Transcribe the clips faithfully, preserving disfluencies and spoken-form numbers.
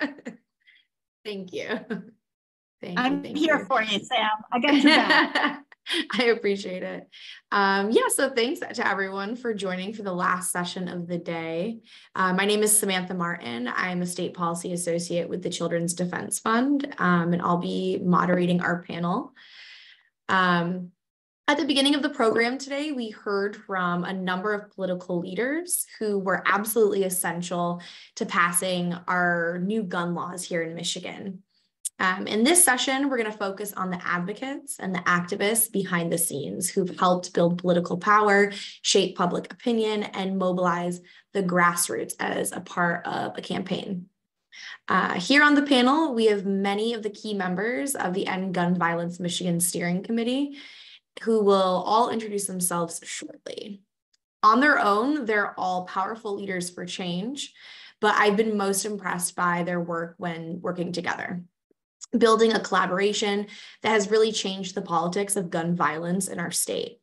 right? Thank you. Thank I'm you, thank here you. for you, Sam. I got you back. I appreciate it. Um, yeah, so thanks to everyone for joining for the last session of the day. Uh, my name is Samantha Martin. I'm a state policy associate with the Children's Defense Fund, um, and I'll be moderating our panel. Um, At the beginning of the program today, we heard from a number of political leaders who were absolutely essential to passing our new gun laws here in Michigan. Um, in this session, we're going to focus on the advocates and the activists behind the scenes who've helped build political power, shape public opinion, and mobilize the grassroots as a part of a campaign. Uh, here on the panel, we have many of the key members of the End Gun Violence Michigan Steering Committee, who will all introduce themselves shortly. On their own, they're all powerful leaders for change, but I've been most impressed by their work when working together, building a collaboration that has really changed the politics of gun violence in our state.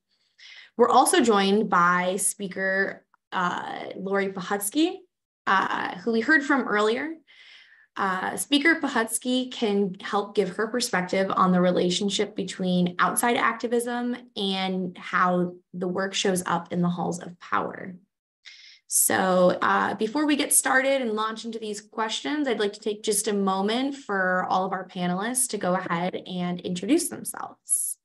We're also joined by Speaker uh, Laurie Pohutsky, uh, who we heard from earlier. Uh, Speaker Pohutsky can help give her perspective on the relationship between outside activism and how the work shows up in the halls of power. So uh, before we get started and launch into these questions, I'd like to take just a moment for all of our panelists to go ahead and introduce themselves.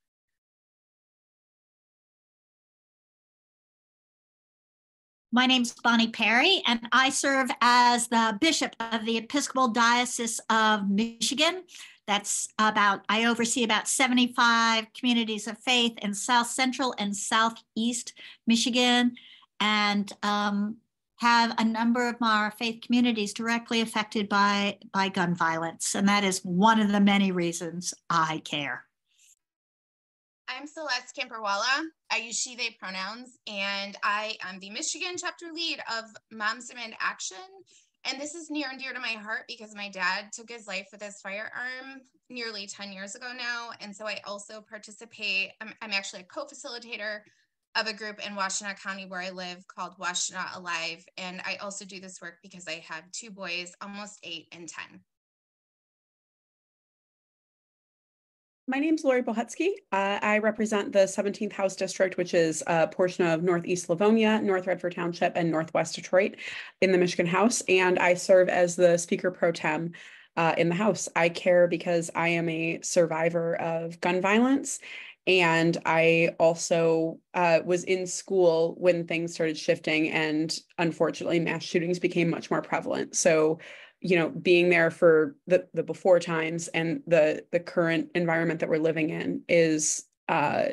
My name's Bonnie Perry, and I serve as the bishop of the Episcopal Diocese of Michigan. That's about, I oversee about seventy-five communities of faith in South Central and Southeast Michigan, and um, have a number of our faith communities directly affected by, by gun violence. And that is one of the many reasons I care. I'm Celeste Kanpurwala. I use she, they pronouns, and I am the Michigan chapter lead of Moms Demand Action. And this is near and dear to my heart because my dad took his life with his firearm nearly ten years ago now. And so I also participate. I'm, I'm actually a co-facilitator of a group in Washtenaw County where I live called Washtenaw Alive. And I also do this work because I have two boys, almost eight and ten. My name's Laurie Pohutsky. Uh, I represent the seventeenth House District, which is a portion of Northeast Livonia, North Redford Township, and Northwest Detroit in the Michigan House. And I serve as the Speaker Pro Tem uh, in the House. I care because I am a survivor of gun violence. And I also uh, was in school when things started shifting. And unfortunately, mass shootings became much more prevalent. So you know, being there for the, the before times and the, the current environment that we're living in is uh,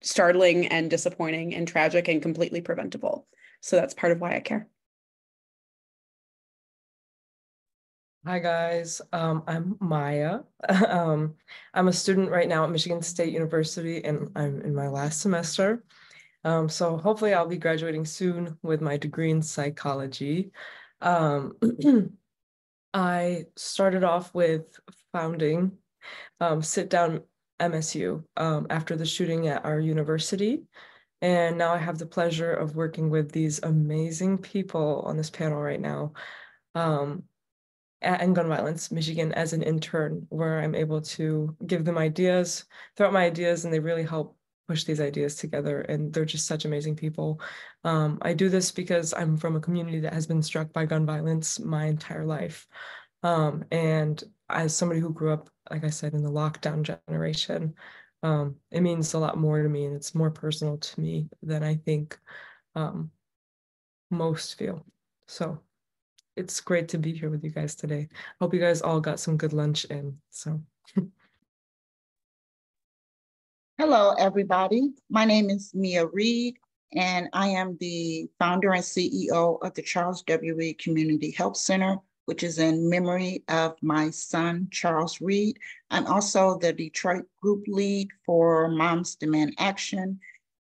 startling and disappointing and tragic and completely preventable. So that's part of why I care. Hi guys, um, I'm Maya. um, I'm a student right now at Michigan State University and I'm in my last semester. Um, so hopefully I'll be graduating soon with my degree in psychology. Um, I started off with founding um, Sit Down M S U um, after the shooting at our university. And now I have the pleasure of working with these amazing people on this panel right now um, at End Gun Violence Michigan as an intern, where I'm able to give them ideas, throw out my ideas, and they really help push these ideas together. And they're just such amazing people. Um, I do this because I'm from a community that has been struck by gun violence my entire life. Um, and as somebody who grew up, like I said, in the lockdown generation, um, it means a lot more to me and it's more personal to me than I think um, most feel. So it's great to be here with you guys today. Hope you guys all got some good lunch in, so. Hello, everybody. My name is Mia Reid, and I am the founder and C E O of the Charles W. Reid Community Health Center, which is in memory of my son, Charles Reid. I'm also the Detroit group lead for Moms Demand Action,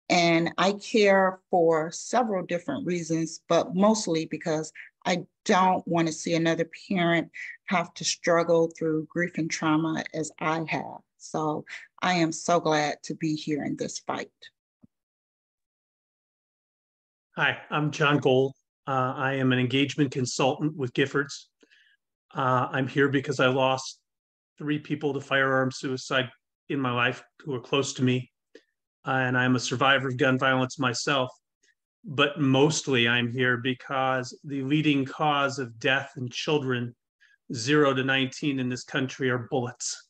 and I care for several different reasons, but mostly because I don't want to see another parent have to struggle through grief and trauma as I have. So I am so glad to be here in this fight. Hi, I'm John Gold. Uh, I am an engagement consultant with Giffords. Uh, I'm here because I lost three people to firearm suicide in my life who were close to me. Uh, and I'm a survivor of gun violence myself. But mostly I'm here because the leading cause of death in children zero to nineteen in this country are bullets.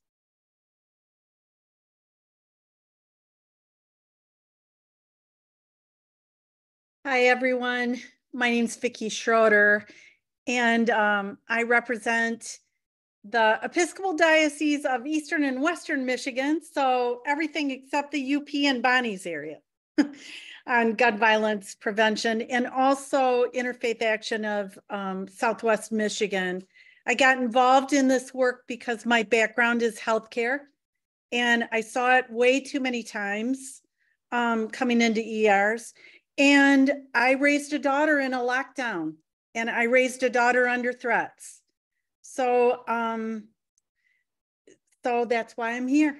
Hi, everyone. My name's Vicki Schroeder, and um, I represent the Episcopal Diocese of Eastern and Western Michigan, so everything except the U P and Bonnie's area on gun violence prevention, and also Interfaith Action of um, Southwest Michigan. I got involved in this work because my background is healthcare, and I saw it way too many times um, coming into E Rs. And I raised a daughter in a lockdown, and I raised a daughter under threats. So, um, so that's why I'm here.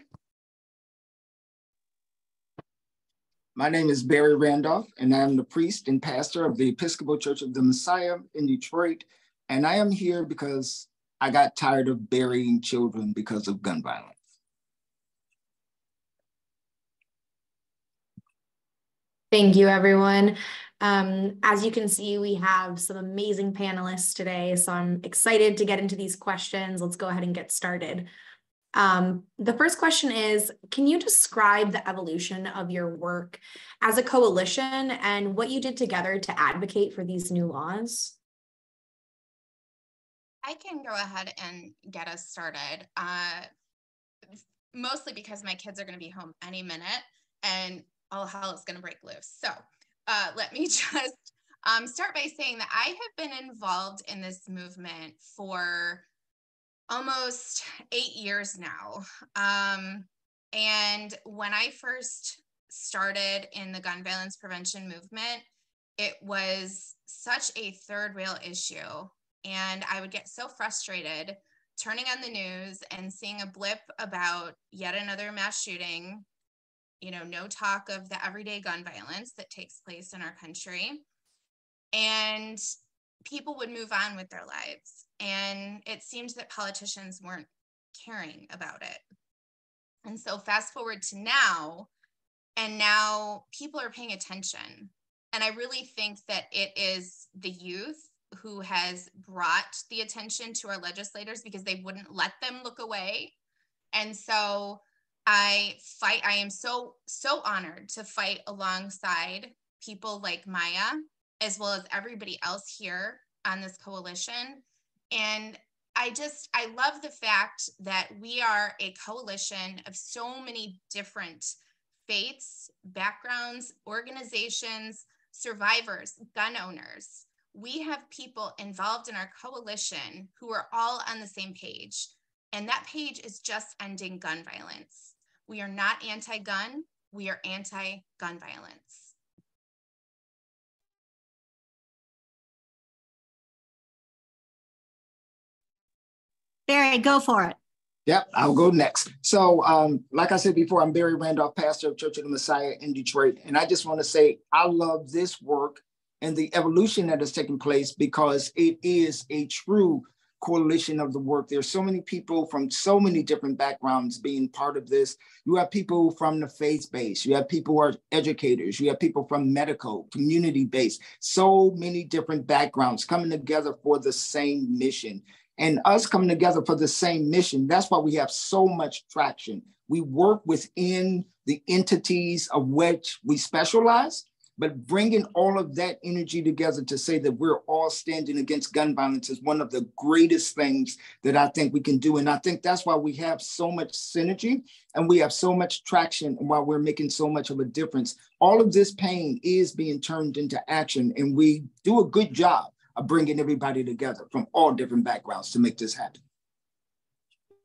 My name is Barry Randolph, and I am the priest and pastor of the Episcopal Church of the Messiah in Detroit. And I am here because I got tired of burying children because of gun violence. Thank you, everyone. Um, as you can see, we have some amazing panelists today, so I'm excited to get into these questions. Let's go ahead and get started. Um, the first question is, can you describe the evolution of your work as a coalition and what you did together to advocate for these new laws? I can go ahead and get us started, uh, mostly because my kids are going to be home any minute, and all hell is going to break loose. So uh, let me just um, start by saying that I have been involved in this movement for almost eight years now. Um, and when I first started in the gun violence prevention movement, it was such a third rail issue. And I would get so frustrated turning on the news and seeing a blip about yet another mass shooting. You know, no talk of the everyday gun violence that takes place in our country. And people would move on with their lives. And it seemed that politicians weren't caring about it. And so fast forward to now, and now people are paying attention. And I really think that it is the youth who has brought the attention to our legislators, because they wouldn't let them look away. And so I fight, I am so, so honored to fight alongside people like Maya, as well as everybody else here on this coalition. And I just, I love the fact that we are a coalition of so many different faiths, backgrounds, organizations, survivors, gun owners. We have people involved in our coalition who are all on the same page. And that page is just ending gun violence. We are not anti-gun, we are anti-gun violence. Barry, go for it. Yep, I'll go next. So um, like I said before, I'm Barry Randolph, pastor of Church of the Messiah in Detroit. And I just want to say, I love this work and the evolution that has taken place, because it is a true coalition of the work. There's so many people from so many different backgrounds being part of this. You have people from the faith base, you have people who are educators, you have people from medical, community-based, so many different backgrounds coming together for the same mission. And us coming together for the same mission, that's why we have so much traction. We work within the entities of which we specialize, but bringing all of that energy together to say that we're all standing against gun violence is one of the greatest things that I think we can do. And I think that's why we have so much synergy and we have so much traction and why we're making so much of a difference. All of this pain is being turned into action, and we do a good job of bringing everybody together from all different backgrounds to make this happen.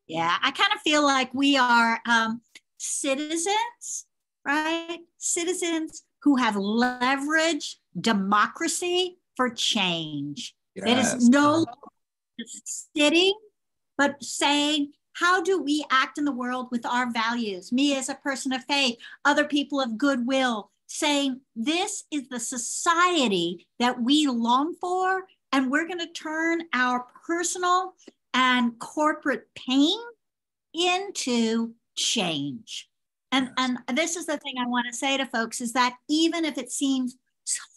Yeah, I kind of feel like we are um, citizens, right? Citizens who have leveraged democracy for change. Yes. It is no sitting, but saying, how do we act in the world with our values? Me as a person of faith, other people of goodwill, saying this is the society that we long for, and we're going to turn our personal and corporate pain into change. And, and this is the thing I want to say to folks, is that even if it seems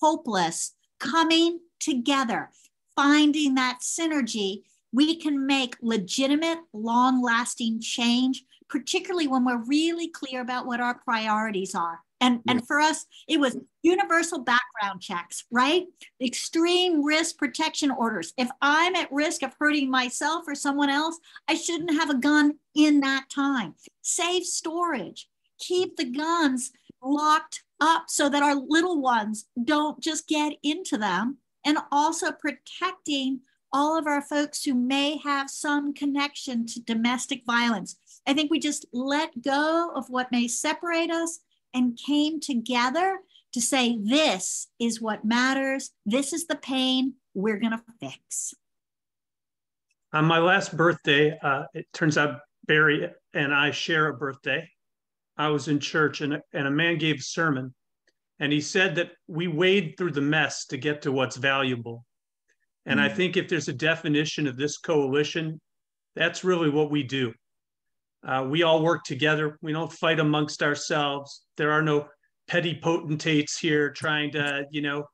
hopeless, coming together, finding that synergy, we can make legitimate, long-lasting change, particularly when we're really clear about what our priorities are. And, and for us, it was universal background checks, right? Extreme risk protection orders. If I'm at risk of hurting myself or someone else, I shouldn't have a gun in that time. Safe storage. Keep the guns locked up so that our little ones don't just get into them. And also protecting all of our folks who may have some connection to domestic violence. I think we just let go of what may separate us and came together to say, this is what matters. This is the pain we're gonna fix. On my last birthday, uh, it turns out Barry and I share a birthday. I was in church and, and a man gave a sermon, and he said that we wade through the mess to get to what's valuable. And mm-hmm. I think if there's a definition of this coalition, that's really what we do. Uh, we all work together. We don't fight amongst ourselves. There are no petty potentates here trying to, you know,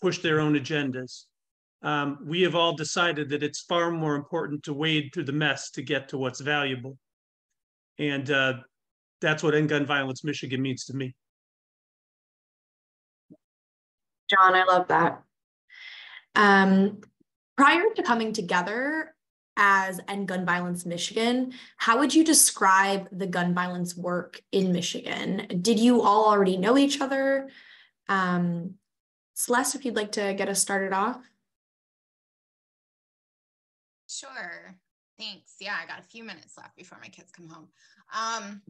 push their own agendas. Um, we have all decided that it's far more important to wade through the mess to get to what's valuable. And uh, that's what End Gun Violence Michigan means to me. John, I love that. Um, prior to coming together as End Gun Violence Michigan, how would you describe the gun violence work in Michigan? Did you all already know each other? Um, Celeste, if you'd like to get us started off. Sure, thanks. Yeah, I got a few minutes left before my kids come home. Um,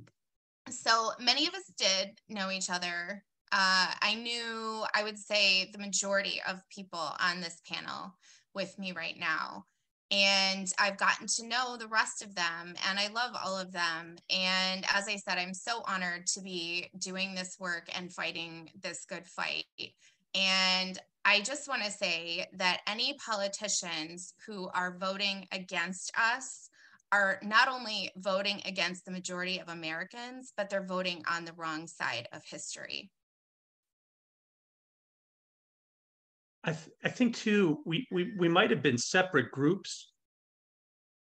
so many of us did know each other. Uh, I knew, I would say, the majority of people on this panel with me right now. And I've gotten to know the rest of them, and I love all of them. And as I said, I'm so honored to be doing this work and fighting this good fight. And I just want to say that any politicians who are voting against us are not only voting against the majority of Americans, but they're voting on the wrong side of history. I, th I think too, we, we, we might have been separate groups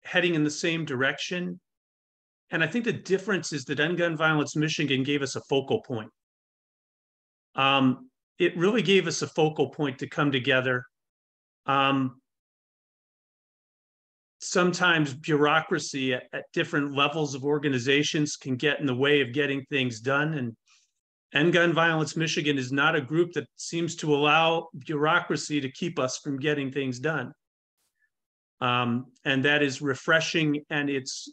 heading in the same direction. And I think the difference is that End Gun Violence Michigan gave us a focal point. Um, it really gave us a focal point to come together. Um, sometimes bureaucracy at, at different levels of organizations can get in the way of getting things done. And End Gun Violence Michigan is not a group that seems to allow bureaucracy to keep us from getting things done. Um, and that is refreshing, and it's,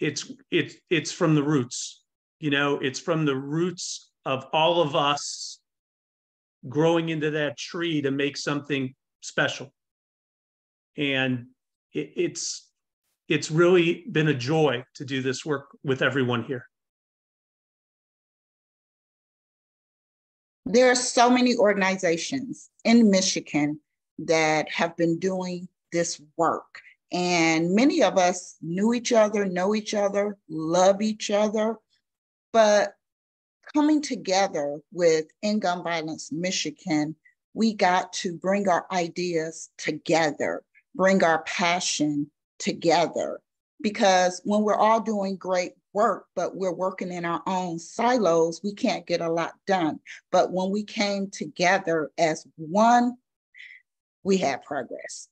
it's, it's, it's from the roots. You know, it's from the roots of all of us growing into that tree to make something special. And it, it's, it's really been a joy to do this work with everyone here. There are so many organizations in Michigan that have been doing this work. And many of us knew each other, know each other, love each other. But coming together with End Gun Violence Michigan, we got to bring our ideas together, bring our passion together. Because when we're all doing great work, but we're working in our own silos, we can't get a lot done. But when we came together as one, we had progress.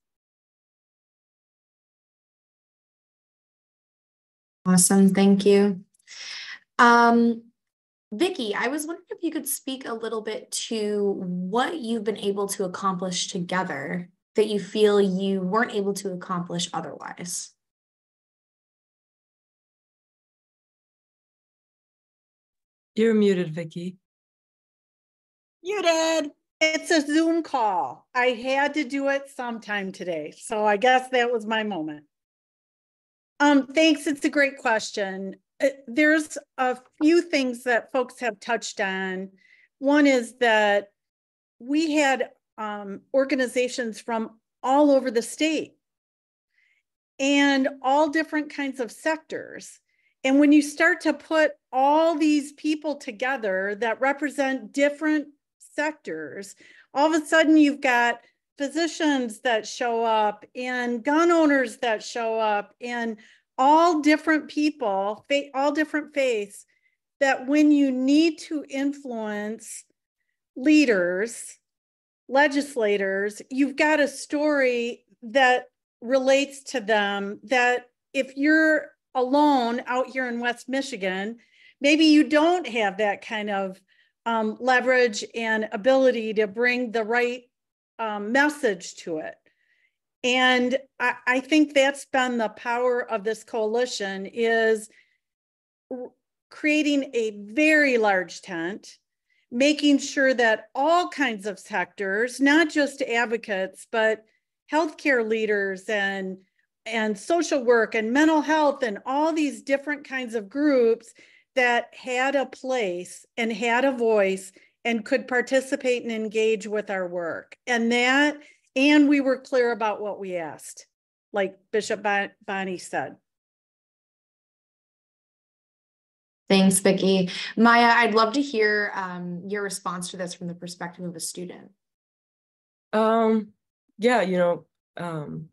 Awesome, thank you. Um, Vicki, I was wondering if you could speak a little bit to what you've been able to accomplish together that you feel you weren't able to accomplish otherwise. You're muted, Vicki. Muted. It's a Zoom call. I had to do it sometime today. So I guess that was my moment. Um, thanks. It's a great question. There's a few things that folks have touched on. One is that we had um, organizations from all over the state. and all different kinds of sectors. And when you start to put all these people together that represent different sectors, all of a sudden you've got physicians that show up and gun owners that show up and all different people, all different faiths, that when you need to influence leaders, legislators, you've got a story that relates to them, that if you're alone out here in West Michigan, maybe you don't have that kind of um, leverage and ability to bring the right um, message to it. And I, I think that's been the power of this coalition, is creating a very large tent, making sure that all kinds of sectors, not just advocates, but healthcare leaders and, and social work and mental health and all these different kinds of groups that had a place and had a voice and could participate and engage with our work. And that, and we were clear about what we asked, like Bishop Bon- Bonnie said. Thanks, Vicki. Maya, I'd love to hear um, your response to this from the perspective of a student. Um, yeah, you know, um,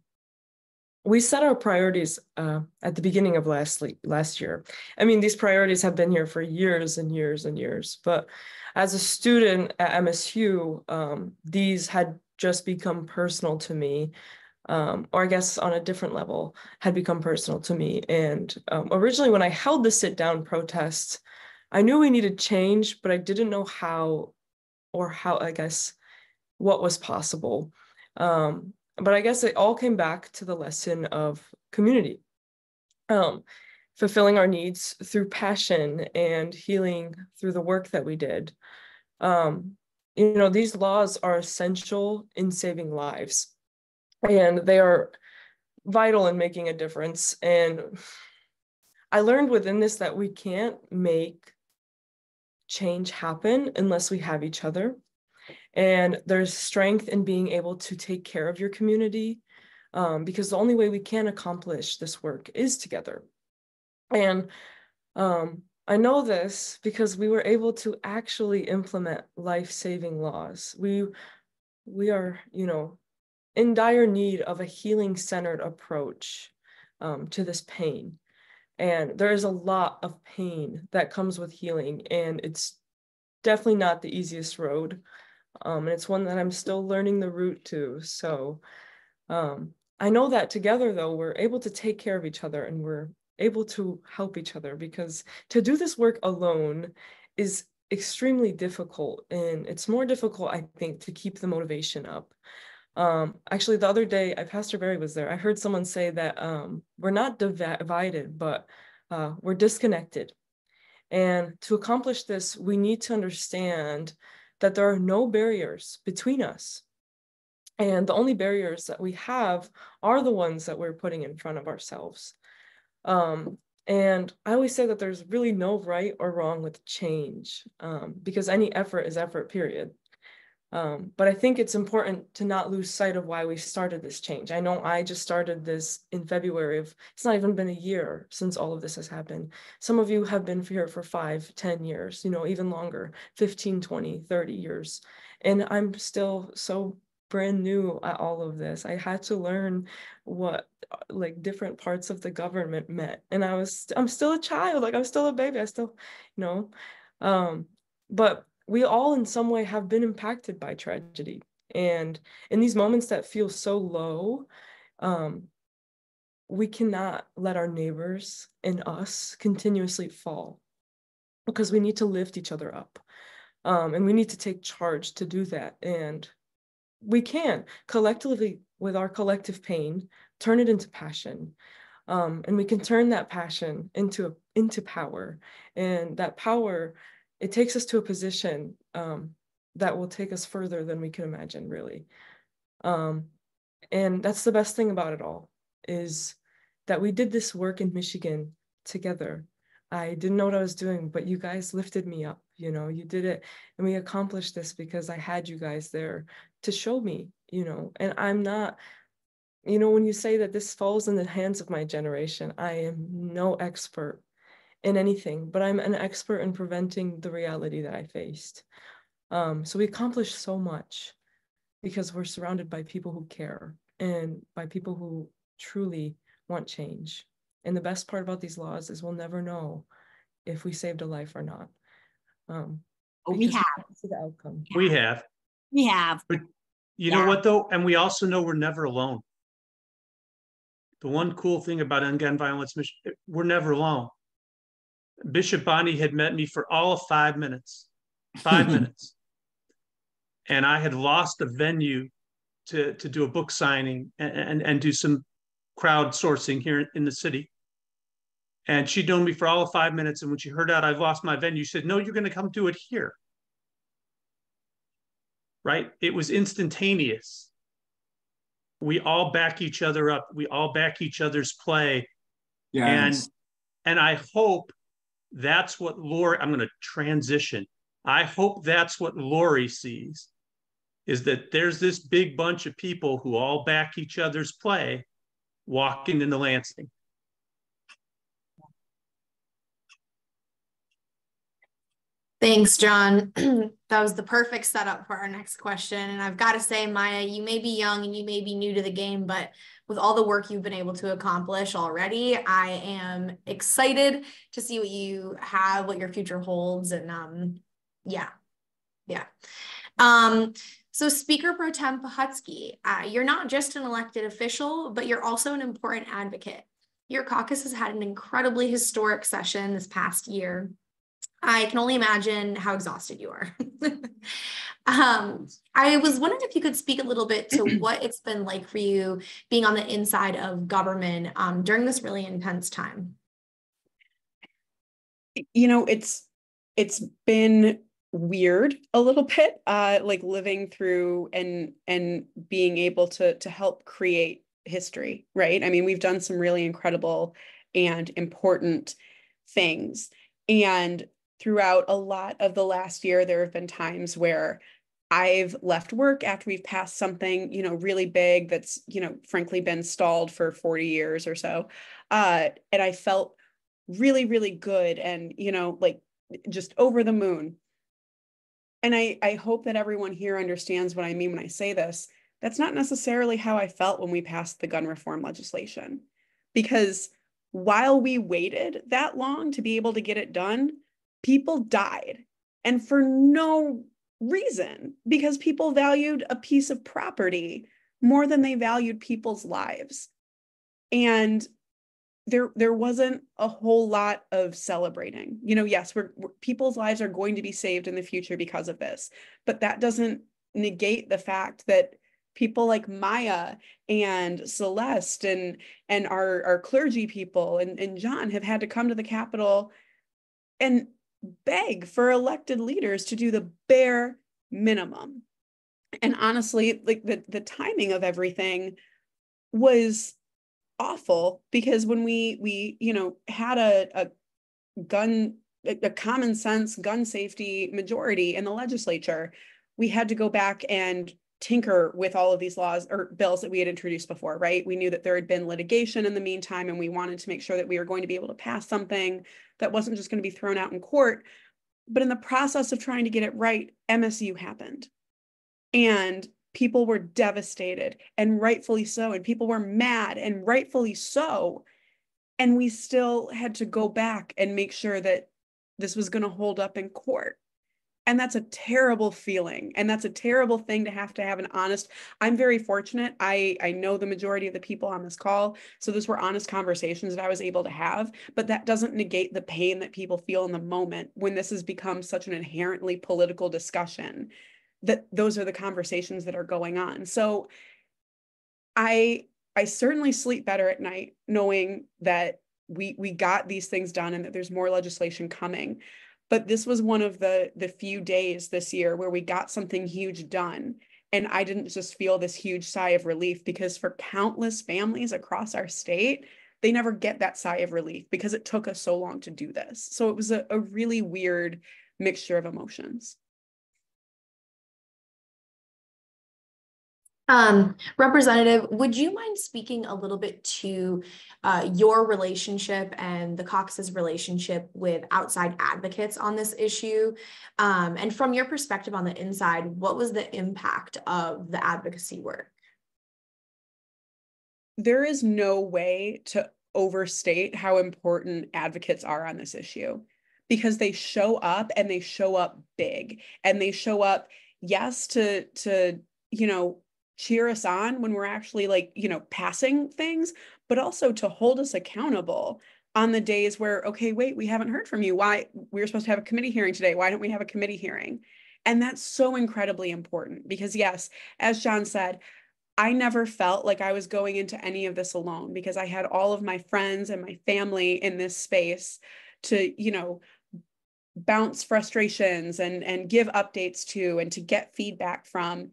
we set our priorities uh, at the beginning of last, last year. I mean, these priorities have been here for years and years and years, but as a student at M S U, um, these had just become personal to me, um, or I guess on a different level, had become personal to me. And um, originally when I held the sit down protests, I knew we needed change, but I didn't know how, or how, I guess, what was possible. Um, but I guess it all came back to the lesson of community, um, fulfilling our needs through passion and healing through the work that we did. Um, You know, these laws are essential in saving lives, and they are vital in making a difference. And I learned within this that we can't make change happen unless we have each other. And there's strength in being able to take care of your community, um, because the only way we can accomplish this work is together. And um, I know this because we were able to actually implement life-saving laws. We, we are, you know, in dire need of a healing-centered approach um, to this pain. And there is a lot of pain that comes with healing, and it's definitely not the easiest road. Um, and it's one that I'm still learning the route to. So um, I know that together, though, we're able to take care of each other, and we're able to help each other, because to do this work alone is extremely difficult, and it's more difficult, I think, to keep the motivation up. Um, actually, the other day, Pastor Barry was there. I heard someone say that um, we're not divided, but uh, we're disconnected. And to accomplish this, we need to understand that there are no barriers between us. And the only barriers that we have are the ones that we're putting in front of ourselves. Um, and I always say that there's really no right or wrong with change, um, because any effort is effort, period. Um, but I think it's important to not lose sight of why we started this change. I know I just started this in February of, it's not even been a year since all of this has happened. Some of you have been here for five, ten years, you know, even longer, fifteen, twenty, thirty years. And I'm still so brand new at all of this. I had to learn what like different parts of the government meant, and I was I'm still a child, like I'm still a baby, I still, you know, um but we all in some way have been impacted by tragedy. And in these moments that feel so low, um we cannot let our neighbors and us continuously fall, because we need to lift each other up, um and we need to take charge to do that. And we can collectively, with our collective pain, turn it into passion, um, and we can turn that passion into into power. And that power, it takes us to a position um, that will take us further than we can imagine, really. Um, and that's the best thing about it all, is that we did this work in Michigan together. I didn't know what I was doing, but you guys lifted me up. You know, you did it, and we accomplished this because I had you guys there to show me, you know. And I'm not you know, when you say that this falls in the hands of my generation, I am no expert in anything, but I'm an expert in preventing the reality that I faced. Um, so we accomplished so much because we're surrounded by people who care and by people who truly want change. And the best part about these laws is we'll never know if we saved a life or not. Um, oh, we have. The outcome. We have. We have. But you yeah. know what, though? And we also know we're never alone. The one cool thing about End Gun Violence Michigan, we're never alone. Bishop Bonnie had met me for all of five minutes, five minutes. And I had lost a venue to, to do a book signing and, and, and do some crowdsourcing here in the city. And she'd known me for all of five minutes. And when she heard out, I've lost my venue, she said, no, you're going to come do it here. Right? It was instantaneous. We all back each other up. We all back each other's play. Yeah, and, and I hope that's what Laurie, I'm going to transition. I hope that's what Laurie sees, is that there's this big bunch of people who all back each other's play walking into Lansing. Thanks, John. That was the perfect setup for our next question. And I've got to say, Maya, you may be young and you may be new to the game, but with all the work you've been able to accomplish already, I am excited to see what you have, what your future holds. And um, yeah, yeah. Um, so Speaker Pro Tem Pohutsky, uh, you're not just an elected official, but you're also an important advocate. Your caucus has had an incredibly historic session this past year. I can only imagine how exhausted you are. um, I was wondering if you could speak a little bit to what it's been like for you being on the inside of government um, during this really intense time. You know, it's it's been weird a little bit, uh, like living through and and being able to to help create history, right? I mean, we've done some really incredible and important things, and throughout a lot of the last year, there have been times where I've left work after we've passed something, you know, really big that's, you know, frankly been stalled for forty years or so. Uh, and I felt really, really good and, you know, like just over the moon. And I, I hope that everyone here understands what I mean when I say this. That's not necessarily how I felt when we passed the gun reform legislation, because while we waited that long to be able to get it done, people died, and for no reason, because people valued a piece of property more than they valued people's lives. And there, there wasn't a whole lot of celebrating. You know, yes, we're, we're, people's lives are going to be saved in the future because of this, but that doesn't negate the fact that people like Maya and Celeste and, and our, our clergy people and, and John have had to come to the Capitol and beg for elected leaders to do the bare minimum. And honestly, like the, the timing of everything was awful, because when we, we you know, had a, a gun, a common sense gun safety majority in the legislature, we had to go back and tinker with all of these laws or bills that we had introduced before, right? We knew that there had been litigation in the meantime, and we wanted to make sure that we were going to be able to pass something that wasn't just going to be thrown out in court. But in the process of trying to get it right, M S U happened, and people were devastated, and rightfully so, and people were mad, and rightfully so. And we still had to go back and make sure that this was going to hold up in court. And that's a terrible feeling. And that's a terrible thing to have to have an honest, I'm very fortunate. I, I know the majority of the people on this call. So those were honest conversations that I was able to have, but that doesn't negate the pain that people feel in the moment when this has become such an inherently political discussion, that those are the conversations that are going on. So I, I certainly sleep better at night knowing that we, we got these things done and that there's more legislation coming. But this was one of the, the few days this year where we got something huge done. And I didn't just feel this huge sigh of relief, because for countless families across our state, they never get that sigh of relief because it took us so long to do this. So it was a, a really weird mixture of emotions. Um, Representative, would you mind speaking a little bit to uh, your relationship and the caucus's relationship with outside advocates on this issue? Um, and from your perspective on the inside, what was the impact of the advocacy work? There is no way to overstate how important advocates are on this issue, because they show up and they show up big, and they show up, yes, to, to, you know, cheer us on when we're actually, like, you know, passing things, but also to hold us accountable on the days where, okay, wait, we haven't heard from you. Why? We were supposed to have a committee hearing today. Why don't we have a committee hearing? And that's so incredibly important because, yes, as John said, I never felt like I was going into any of this alone because I had all of my friends and my family in this space to, you know, bounce frustrations and, and give updates to and to get feedback from.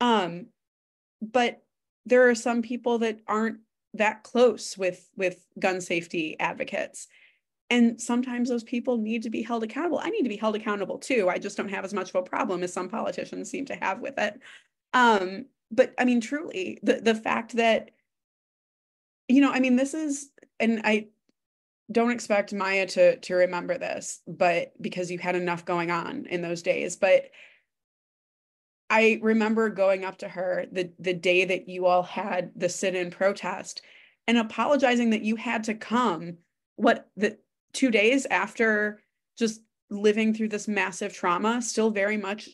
Um, But there are some people that aren't that close with, with gun safety advocates. And sometimes those people need to be held accountable. I need to be held accountable too. I just don't have as much of a problem as some politicians seem to have with it. Um, but I mean, truly, the, the fact that, you know, I mean, this is, and I don't expect Maya to, to remember this, but because you had enough going on in those days, but I remember going up to her the, the day that you all had the sit-in protest and apologizing that you had to come, what, the two days after just living through this massive trauma, still very much,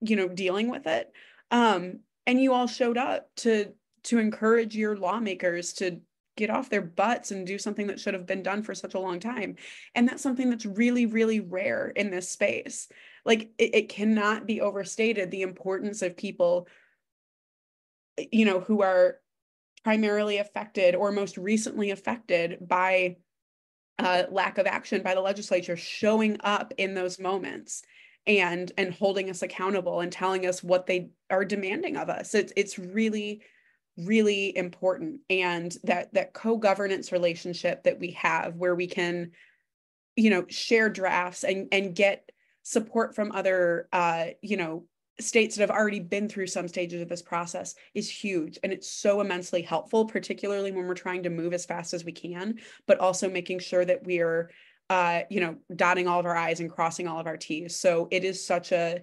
you know, dealing with it. Um, and you all showed up to, to encourage your lawmakers to get off their butts and do something that should have been done for such a long time. And that's something that's really, really rare in this space. Like, it, it cannot be overstated the importance of people, you know, who are primarily affected or most recently affected by uh, lack of action by the legislature showing up in those moments and, and holding us accountable and telling us what they are demanding of us. It's, it's really, really important. And that, that co-governance relationship that we have where we can, you know, share drafts and, and get support from other, uh, you know, states that have already been through some stages of this process is huge. And it's so immensely helpful, particularly when we're trying to move as fast as we can, but also making sure that we're, uh, you know, dotting all of our I's and crossing all of our T's. So it is such a,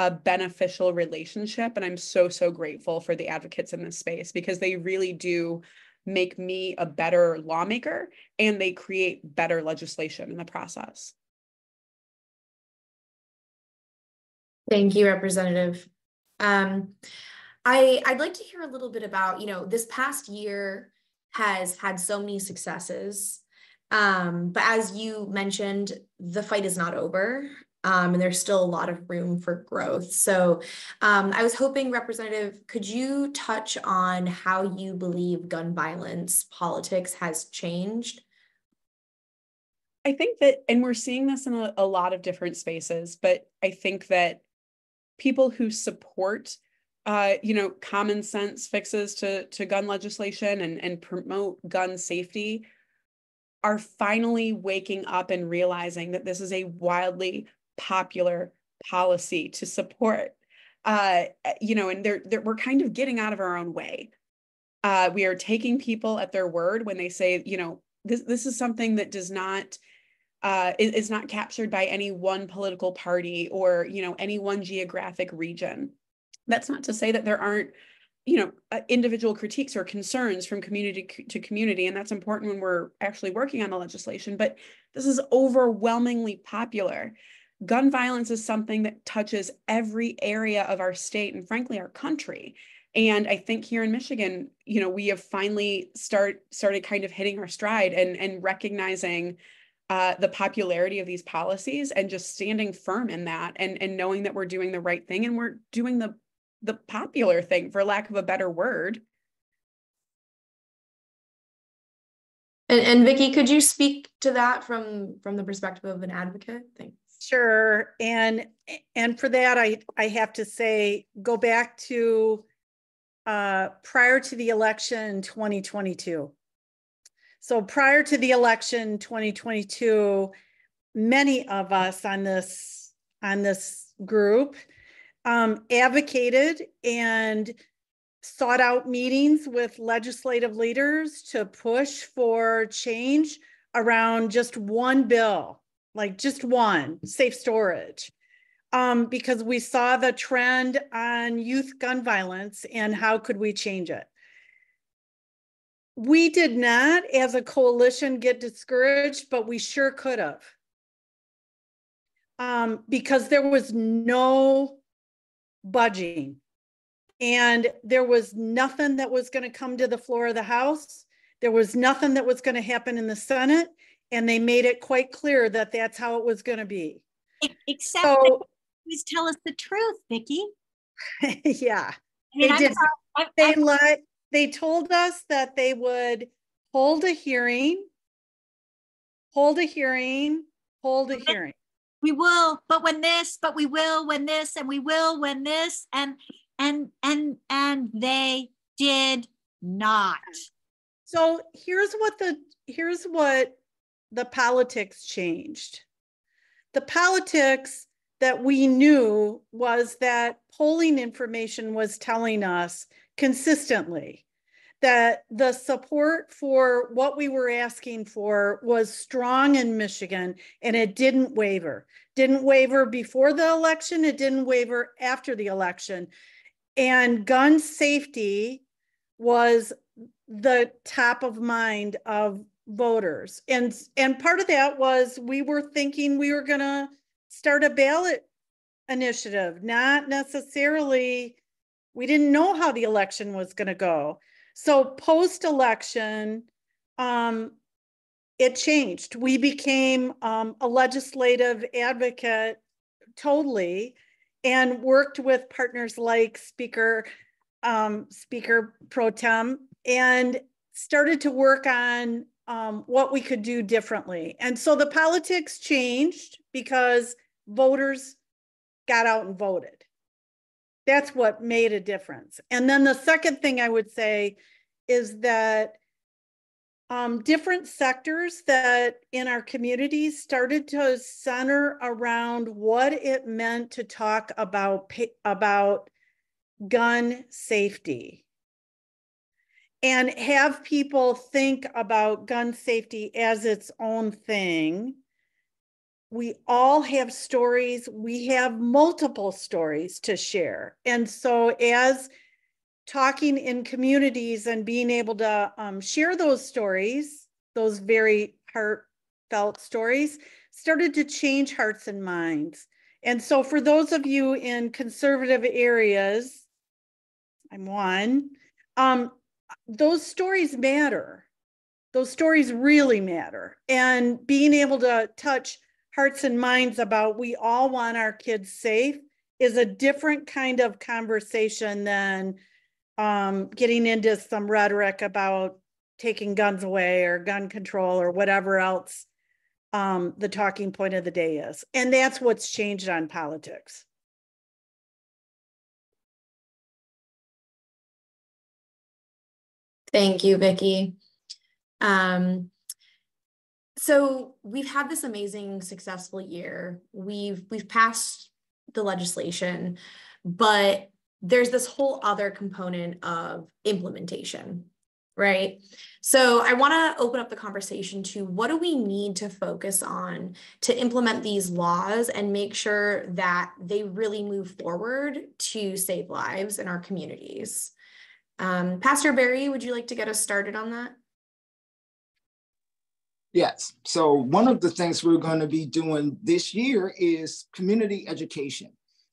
a beneficial relationship. And I'm so, so grateful for the advocates in this space because they really do make me a better lawmaker and they create better legislation in the process. Thank you, Representative. Um, I, I'd like to hear a little bit about, you know, this past year has had so many successes, um, but as you mentioned, the fight is not over, um, and there's still a lot of room for growth. So um, I was hoping, Representative, could you touch on how you believe gun violence politics has changed? I think that, and we're seeing this in a, a lot of different spaces, but I think that people who support, uh, you know, common sense fixes to, to gun legislation and, and promote gun safety are finally waking up and realizing that this is a wildly popular policy to support, uh, you know, and they're, they're, we're kind of getting out of our own way. Uh, we are taking people at their word when they say, you know, this, this is something that does not, Uh, it, it's not captured by any one political party or, you know, any one geographic region. That's not to say that there aren't, you know, uh, individual critiques or concerns from community co- to community. And that's important when we're actually working on the legislation, but this is overwhelmingly popular. Gun violence is something that touches every area of our state and frankly, our country. And I think here in Michigan, you know, we have finally start started kind of hitting our stride and, and recognizing Uh, the popularity of these policies and just standing firm in that and, and knowing that we're doing the right thing and we're doing the, the popular thing, for lack of a better word. And, and Vicki, could you speak to that from, from the perspective of an advocate? Thanks. Sure. And, and for that, I, I have to say, go back to uh, prior to the election in twenty twenty-two. So prior to the election twenty twenty-two, many of us on this, on this group um, advocated and sought out meetings with legislative leaders to push for change around just one bill, like just one, safe storage, um, because we saw the trend on youth gun violence and how could we change it. We did not, as a coalition, get discouraged, but we sure could have, um, because there was no budging and there was nothing that was going to come to the floor of the House. There was nothing that was going to happen in the Senate, and they made it quite clear that that's how it was going to be. Except so, please tell us the truth, Vicki. Yeah. I mean, they did. I've, I've, they, I've, lied. They told us that they would hold a hearing, hold a hearing, hold a hearing. We will, but when this, but we will, when this, and we will, when this, and, and, and, and they did not. So here's what the here's what the politics changed. The politics that we knew was that polling information was telling us consistently that the support for what we were asking for was strong in Michigan, and it didn't waver. Didn't waver before the election, it didn't waver after the election. And gun safety was the top of mind of voters. And, and part of that was we were thinking we were going to start a ballot initiative, not necessarily, we didn't know how the election was going to go. So post-election, um, it changed. We became um, a legislative advocate totally and worked with partners like Speaker, um, Speaker Pro Tem, and started to work on um, what we could do differently. And so the politics changed because voters got out and voted. That's what made a difference. And then the second thing I would say is that um, different sectors that in our communities started to center around what it meant to talk about, about gun safety, and have people think about gun safety as its own thing. We all have stories. We have multiple stories to share. And so as talking in communities and being able to um, share those stories, those very heartfelt stories, started to change hearts and minds. And so for those of you in conservative areas, I'm one, um, those stories matter. Those stories really matter. And being able to touch hearts and minds about we all want our kids safe is a different kind of conversation than um, getting into some rhetoric about taking guns away or gun control or whatever else um, the talking point of the day is. And that's what's changed on politics. Thank you, Vicki. Um, so we've had this amazing, successful year. We've we've passed the legislation, but there's this whole other component of implementation, right? So I want to open up the conversation to what do we need to focus on to implement these laws and make sure that they really move forward to save lives in our communities. Um, Pastor Barry, would you like to get us started on that? Yes. So one of the things we're going to be doing this year is community education.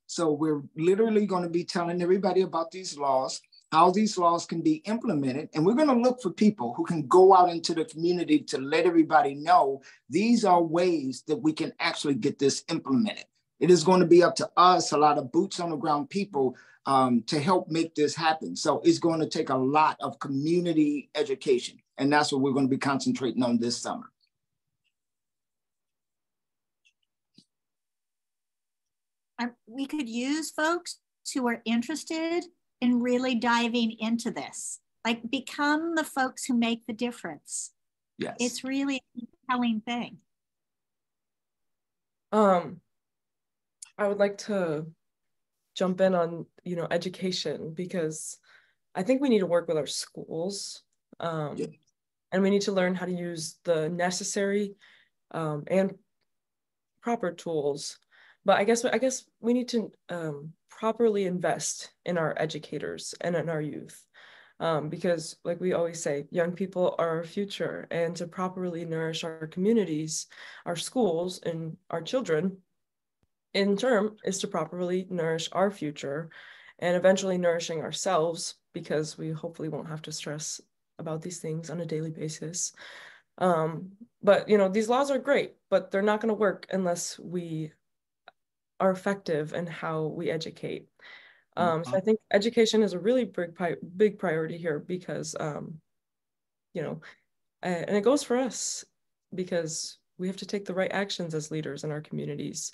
So we're literally going to be telling everybody about these laws, how these laws can be implemented. And we're going to look for people who can go out into the community to let everybody know these are ways that we can actually get this implemented. It is going to be up to us, a lot of boots on the ground people, um, to help make this happen. So it's going to take a lot of community education. And that's what we're going to be concentrating on this summer. We could use folks who are interested in really diving into this, like become the folks who make the difference. Yes. It's really a compelling thing. Um. I would like to jump in on, you know, education, because I think we need to work with our schools, um, yeah. and we need to learn how to use the necessary um, and proper tools. But I guess I guess we need to um, properly invest in our educators and in our youth, um, because, like we always say, young people are our future, and to properly nourish our communities, our schools, and our children, in turn, is to properly nourish our future, and eventually nourishing ourselves, because we hopefully won't have to stress about these things on a daily basis. Um, but you know, these laws are great, but they're not going to work unless we are effective in how we educate. Um, so I think education is a really big, big priority here, because, um, you know, and it goes for us, because we have to take the right actions as leaders in our communities.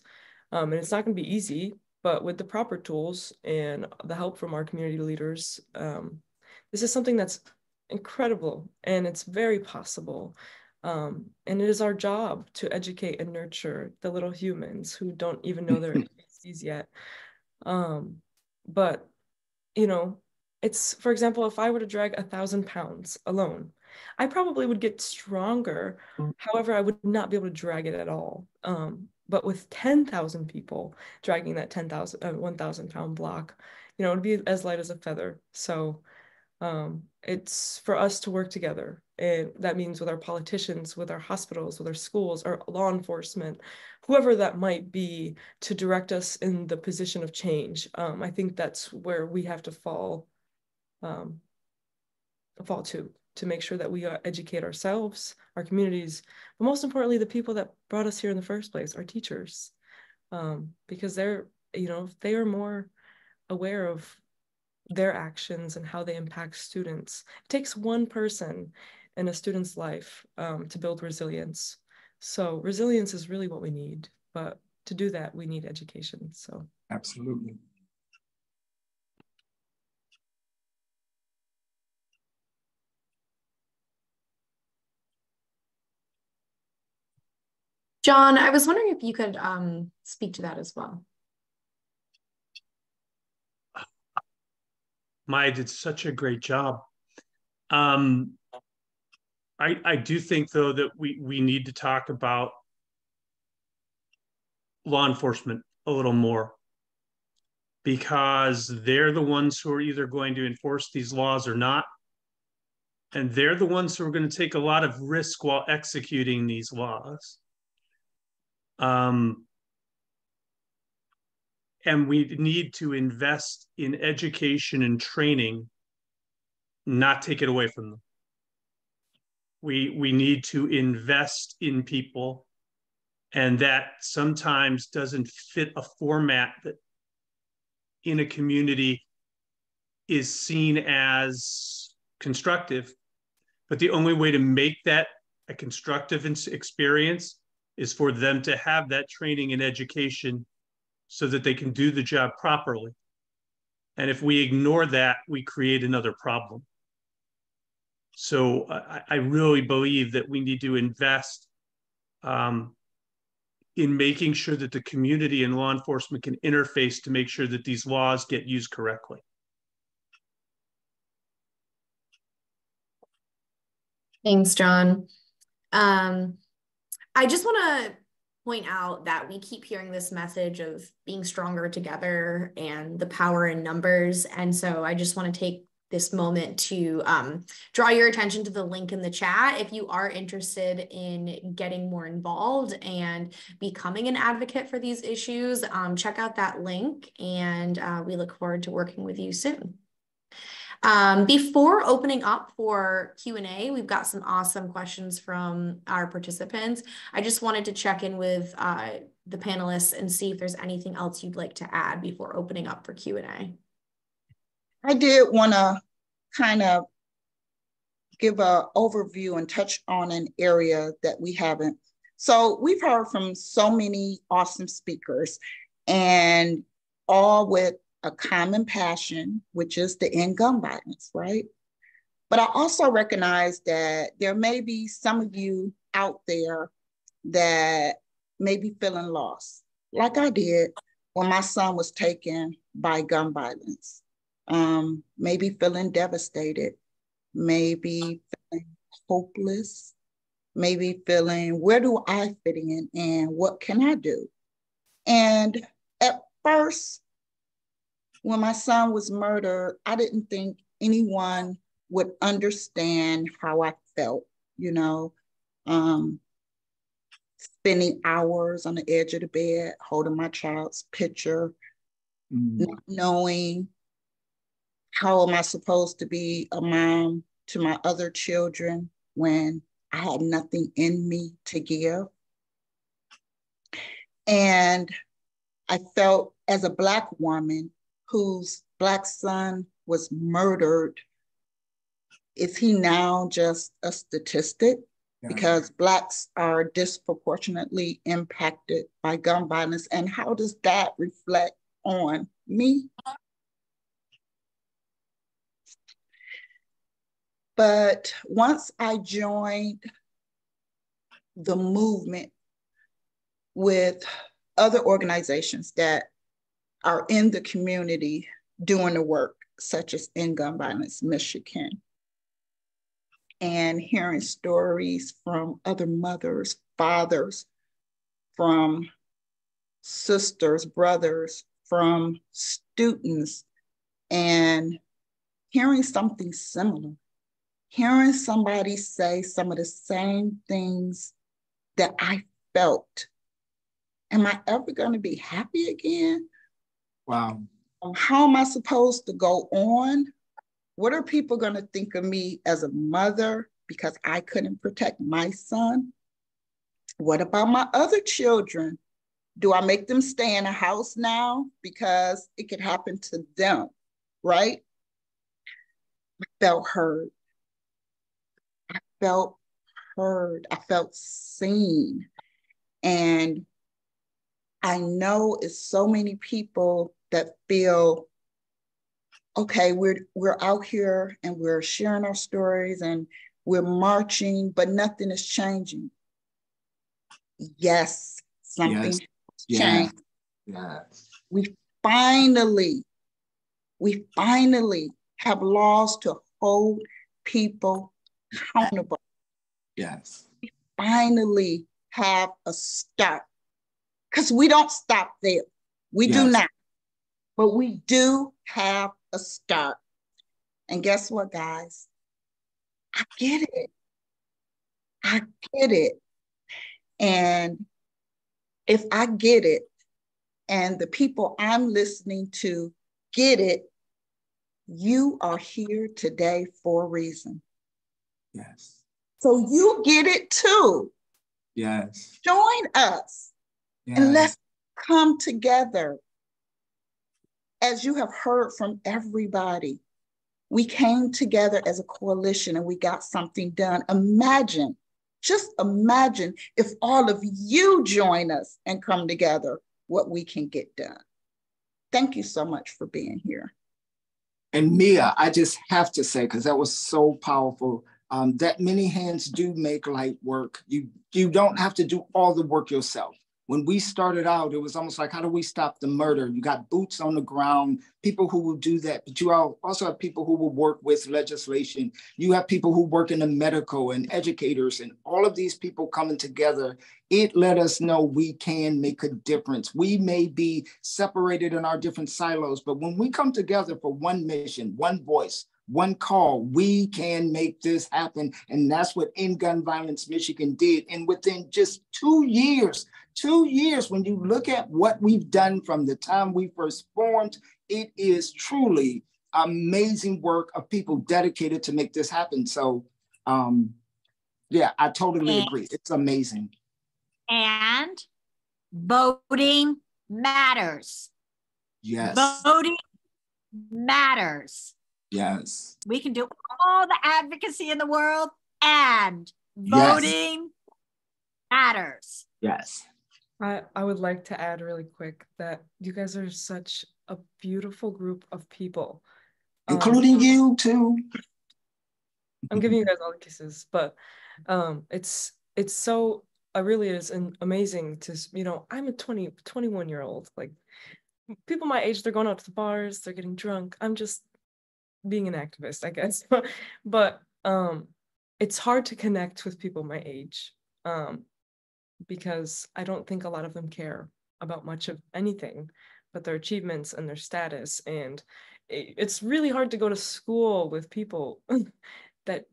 Um, and it's not going to be easy, but with the proper tools and the help from our community leaders, um, this is something that's incredible, and it's very possible. Um, and it is our job to educate and nurture the little humans who don't even know their agencies yet. Um, but, you know, it's, for example, if I were to drag a thousand pounds alone, I probably would get stronger. However, I would not be able to drag it at all. Um, but with ten thousand people dragging that ten thousand, uh, one thousand pound block, you know, it'd be as light as a feather. So um, it's for us to work together. And that means with our politicians, with our hospitals, with our schools, our law enforcement, whoever that might be, to direct us in the position of change. Um, I think that's where we have to fall, um, fall to, to make sure that we educate ourselves, our communities, but most importantly, the people that brought us here in the first place, our teachers, um, because they're, you know, they are more aware of their actions and how they impact students. It takes one person in a student's life um, to build resilience. So resilience is really what we need, but to do that, we need education, so. Absolutely. John, I was wondering if you could um, speak to that as well. Maya did such a great job. Um, I, I do think, though, that we, we need to talk about law enforcement a little more, because they're the ones who are either going to enforce these laws or not. And they're the ones who are going to take a lot of risk while executing these laws. Um, and we need to invest in education and training, not take it away from them. We, we need to invest in people, and that sometimes doesn't fit a format that in a community is seen as constructive. But the only way to make that a constructive experience is for them to have that training and education so that they can do the job properly. And if we ignore that, we create another problem. So I, I really believe that we need to invest um, in making sure that the community and law enforcement can interface to make sure that these laws get used correctly. Thanks, John. Um... I just want to point out that we keep hearing this message of being stronger together and the power in numbers. And so I just want to take this moment to um, draw your attention to the link in the chat if you are interested in getting more involved and becoming an advocate for these issues. Um, check out that link, and uh, we look forward to working with you soon. Um, before opening up for Q and A, we've got some awesome questions from our participants. I just wanted to check in with uh, the panelists and see if there's anything else you'd like to add before opening up for Q and A. I did want to kind of give an overview and touch on an area that we haven't. So we've heard from so many awesome speakers, and all with a common passion, which is to end gun violence, right? But I also recognize that there may be some of you out there that may be feeling lost, like I did when my son was taken by gun violence. um, maybe feeling devastated, maybe feeling hopeless, maybe feeling, where do I fit in and what can I do? And at first, when my son was murdered, I didn't think anyone would understand how I felt, you know, um, spending hours on the edge of the bed, holding my child's picture, mm-hmm. not knowing how am I supposed to be a mom to my other children when I had nothing in me to give. And I felt, as a Black woman whose Black son was murdered, is he now just a statistic? Yeah. Because Blacks are disproportionately impacted by gun violence. And how does that reflect on me? But once I joined the movement with other organizations that are in the community doing the work, such as End Gun Violence Michigan, and hearing stories from other mothers, fathers, from sisters, brothers, from students, and hearing something similar, hearing somebody say some of the same things that I felt. Am I ever going to be happy again? Wow. How am I supposed to go on? What are people going to think of me as a mother because I couldn't protect my son? What about my other children? Do I make them stay in a house now because it could happen to them, right? I felt heard. I felt heard. I felt seen. And I know it's so many people that feel, okay, we're, we're out here and we're sharing our stories and we're marching, but nothing is changing. Yes, something yes. changed. Yeah. Yes. We finally, we finally have laws to hold people accountable. Yes. We finally have a start. Because we don't stop there. We yes. do not. But we do have a start. And guess what, guys? I get it. I get it. And if I get it, and the people I'm listening to get it, you are here today for a reason. Yes. So you get it too. Yes. Join us. Yeah. And let's come together. As you have heard from everybody, we came together as a coalition and we got something done. Imagine, just imagine if all of you join us and come together, what we can get done. Thank you so much for being here. And Mia, I just have to say, because that was so powerful. Um, that many hands do make light work. You, you don't have to do all the work yourself. When we started out, it was almost like, how do we stop the murder? You got boots on the ground, people who will do that, but you also have people who will work with legislation. You have people who work in the medical and educators and all of these people coming together. It let us know we can make a difference. We may be separated in our different silos, but when we come together for one mission, one voice, one call, we can make this happen. And that's what End Gun Violence Michigan did. And within just two years, two years, when you look at what we've done from the time we first formed, it is truly amazing work of people dedicated to make this happen. So um, yeah, I totally and, agree. It's amazing. And voting matters. Yes. Voting matters. Yes. We can do all the advocacy in the world, and voting yes. matters. Yes. I, I would like to add really quick that you guys are such a beautiful group of people. Including um, you too. I'm giving you guys all the kisses, but um, it's it's so, it really is an amazing to, you know, I'm a twenty, twenty-one year old. Like people my age, they're going out to the bars, they're getting drunk. I'm just being an activist, I guess. But um, it's hard to connect with people my age um, because I don't think a lot of them care about much of anything but their achievements and their status. And it, it's really hard to go to school with people that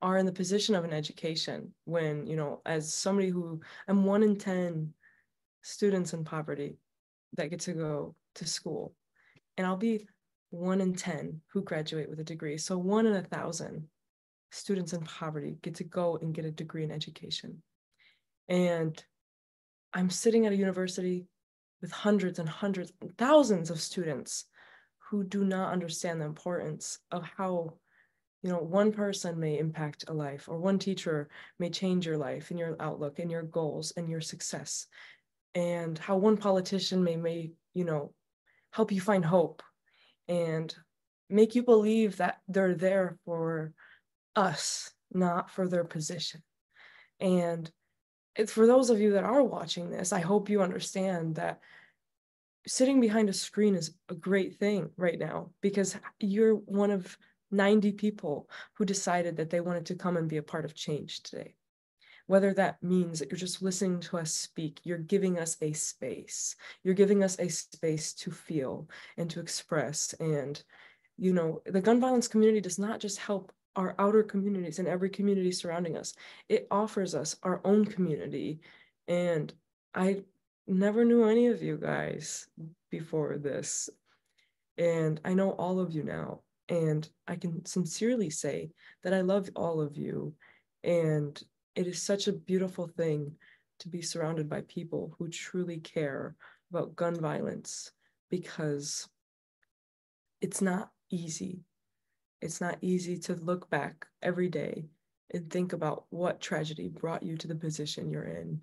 are in the position of an education when, you know, as somebody who, I'm one in ten students in poverty that get to go to school. And I'll be one in ten who graduate with a degree. So one in a thousand students in poverty get to go and get a degree in education. And I'm sitting at a university with hundreds and hundreds and thousands of students who do not understand the importance of how, you know, one person may impact a life, or one teacher may change your life and your outlook and your goals and your success, and how one politician may, may, you know, help you find hope and make you believe that they're there for us, not for their position. And it's for those of you that are watching this, I hope you understand that sitting behind a screen is a great thing right now, because you're one of ninety people who decided that they wanted to come and be a part of change today. Whether that means that you're just listening to us speak, you're giving us a space. You're giving us a space to feel and to express. And, you know, the gun violence community does not just help our outer communities and every community surrounding us. It offers us our own community. And I never knew any of you guys before this. And I know all of you now. And I can sincerely say that I love all of you. And it is such a beautiful thing to be surrounded by people who truly care about gun violence, because it's not easy. It's not easy to look back every day and think about what tragedy brought you to the position you're in,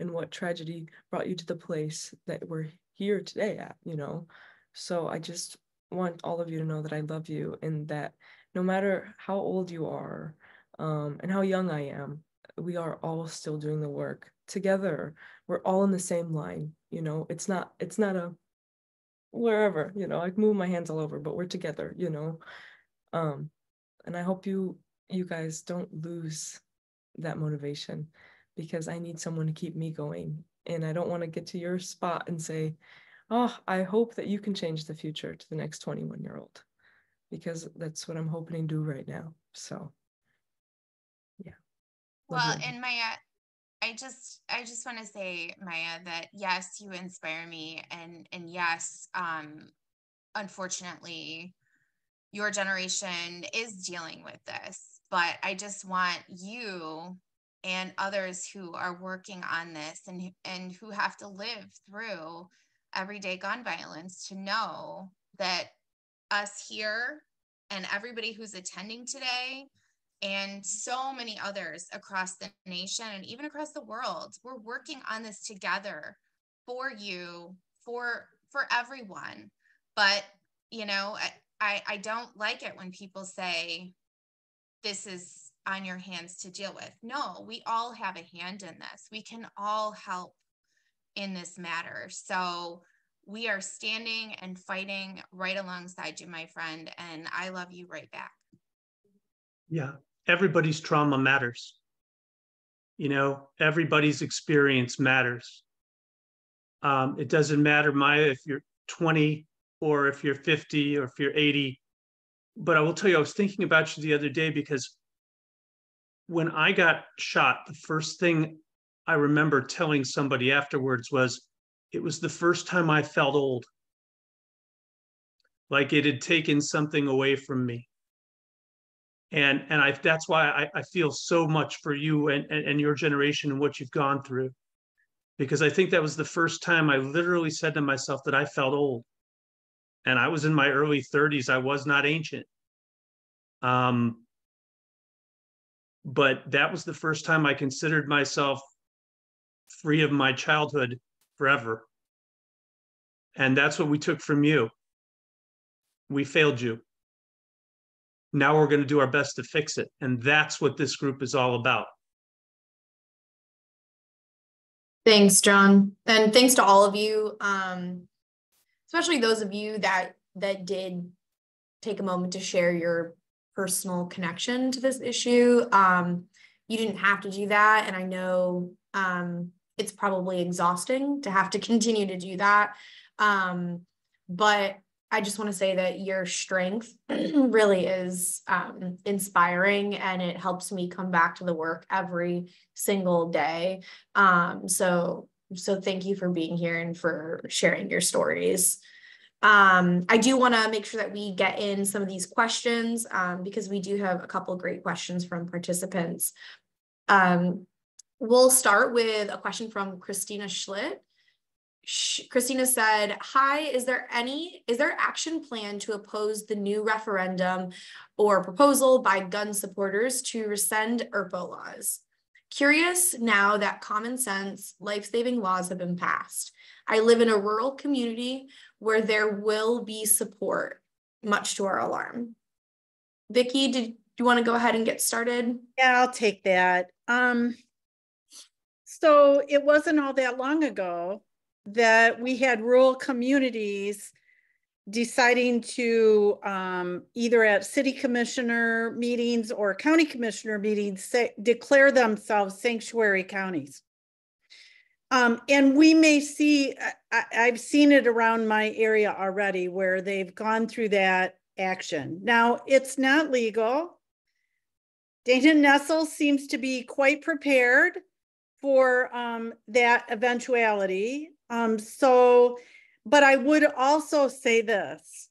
and what tragedy brought you to the place that we're here today at, you know? So I just want all of you to know that I love you, and that no matter how old you are um, and how young I am, we are all still doing the work together. We're all in the same line, you know. It's not, it's not a wherever, you know, I move my hands all over, but we're together, you know. Um, and I hope you, you guys don't lose that motivation, because I need someone to keep me going. And I don't want to get to your spot and say, oh, I hope that you can change the future to the next twenty-one year old, because that's what I'm hoping to do right now. So. Well, and Maya, I just I just want to say, Maya, that yes, you inspire me, and and yes, um, unfortunately, your generation is dealing with this. But I just want you and others who are working on this and and who have to live through everyday gun violence to know that us here and everybody who's attending today, and so many others across the nation and even across the world, we're working on this together for you, for for everyone. But, you know, I, I don't like it when people say, this is on your hands to deal with. No, we all have a hand in this. We can all help in this matter. So we are standing and fighting right alongside you, my friend, and I love you right back. Yeah. Everybody's trauma matters. You know, everybody's experience matters. Um, it doesn't matter, Maya, if you're twenty or if you're fifty or if you're eighty. But I will tell you, I was thinking about you the other day, because when I got shot, the first thing I remember telling somebody afterwards was, it was the first time I felt old. Like it had taken something away from me. And and I, that's why I, I feel so much for you and, and, and your generation and what you've gone through, because I think that was the first time I literally said to myself that I felt old. And I was in my early thirties. I was not ancient. Um, but that was the first time I considered myself free of my childhood forever. And that's what we took from you. We failed you. Now we're going to do our best to fix it. And that's what this group is all about. Thanks, John. And thanks to all of you, um, especially those of you that that did take a moment to share your personal connection to this issue. Um, you didn't have to do that. And I know um, it's probably exhausting to have to continue to do that. Um, but I just want to say that your strength really is um, inspiring, and it helps me come back to the work every single day. Um, so, so thank you for being here and for sharing your stories. Um, I do want to make sure that we get in some of these questions um, because we do have a couple of great questions from participants. Um, we'll start with a question from Christina Schlitt. Sh Christina said, hi, is there any, is there action plan to oppose the new referendum or proposal by gun supporters to rescind E R P O laws? Curious now that common sense, life-saving laws have been passed. I live in a rural community where there will be support, much to our alarm. Vicki, did you want to go ahead and get started? Yeah, I'll take that. Um, so it wasn't all that long ago that we had rural communities deciding to um, either at city commissioner meetings or county commissioner meetings say, declare themselves sanctuary counties. Um, and we may see, I, I've seen it around my area already where they've gone through that action. Now, it's not legal. Dana Nessel seems to be quite prepared for um, that eventuality. Um, so, but I would also say this,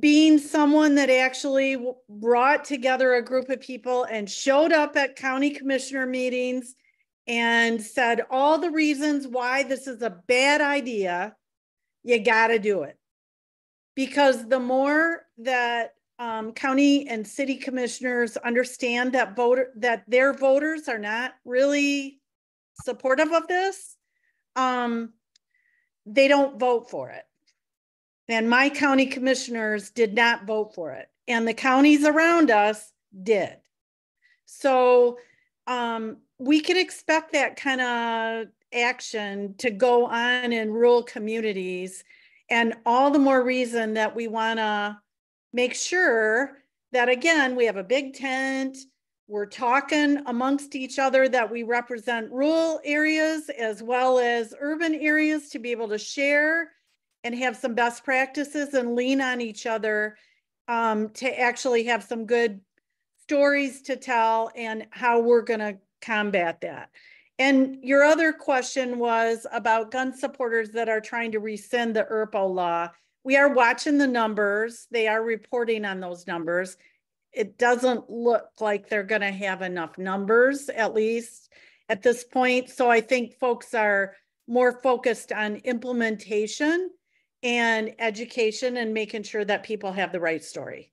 being someone that actually brought together a group of people and showed up at county commissioner meetings and said all the reasons why this is a bad idea, you gotta do it. Because the more that um, county and city commissioners understand that voter that their voters are not really supportive of this, um, they don't vote for it. And my county commissioners did not vote for it. And the counties around us did. So um, we can expect that kind of action to go on in rural communities. And all the more reason that we want to make sure that, again, we have a big tent. We're talking amongst each other that we represent rural areas as well as urban areas to be able to share and have some best practices and lean on each other um, to actually have some good stories to tell and how we're going to combat that. And your other question was about gun supporters that are trying to rescind the E R P O law. We are watching the numbers. They are reporting on those numbers. It doesn't look like they're going to have enough numbers, at least at this point. So I think folks are more focused on implementation and education and making sure that people have the right story.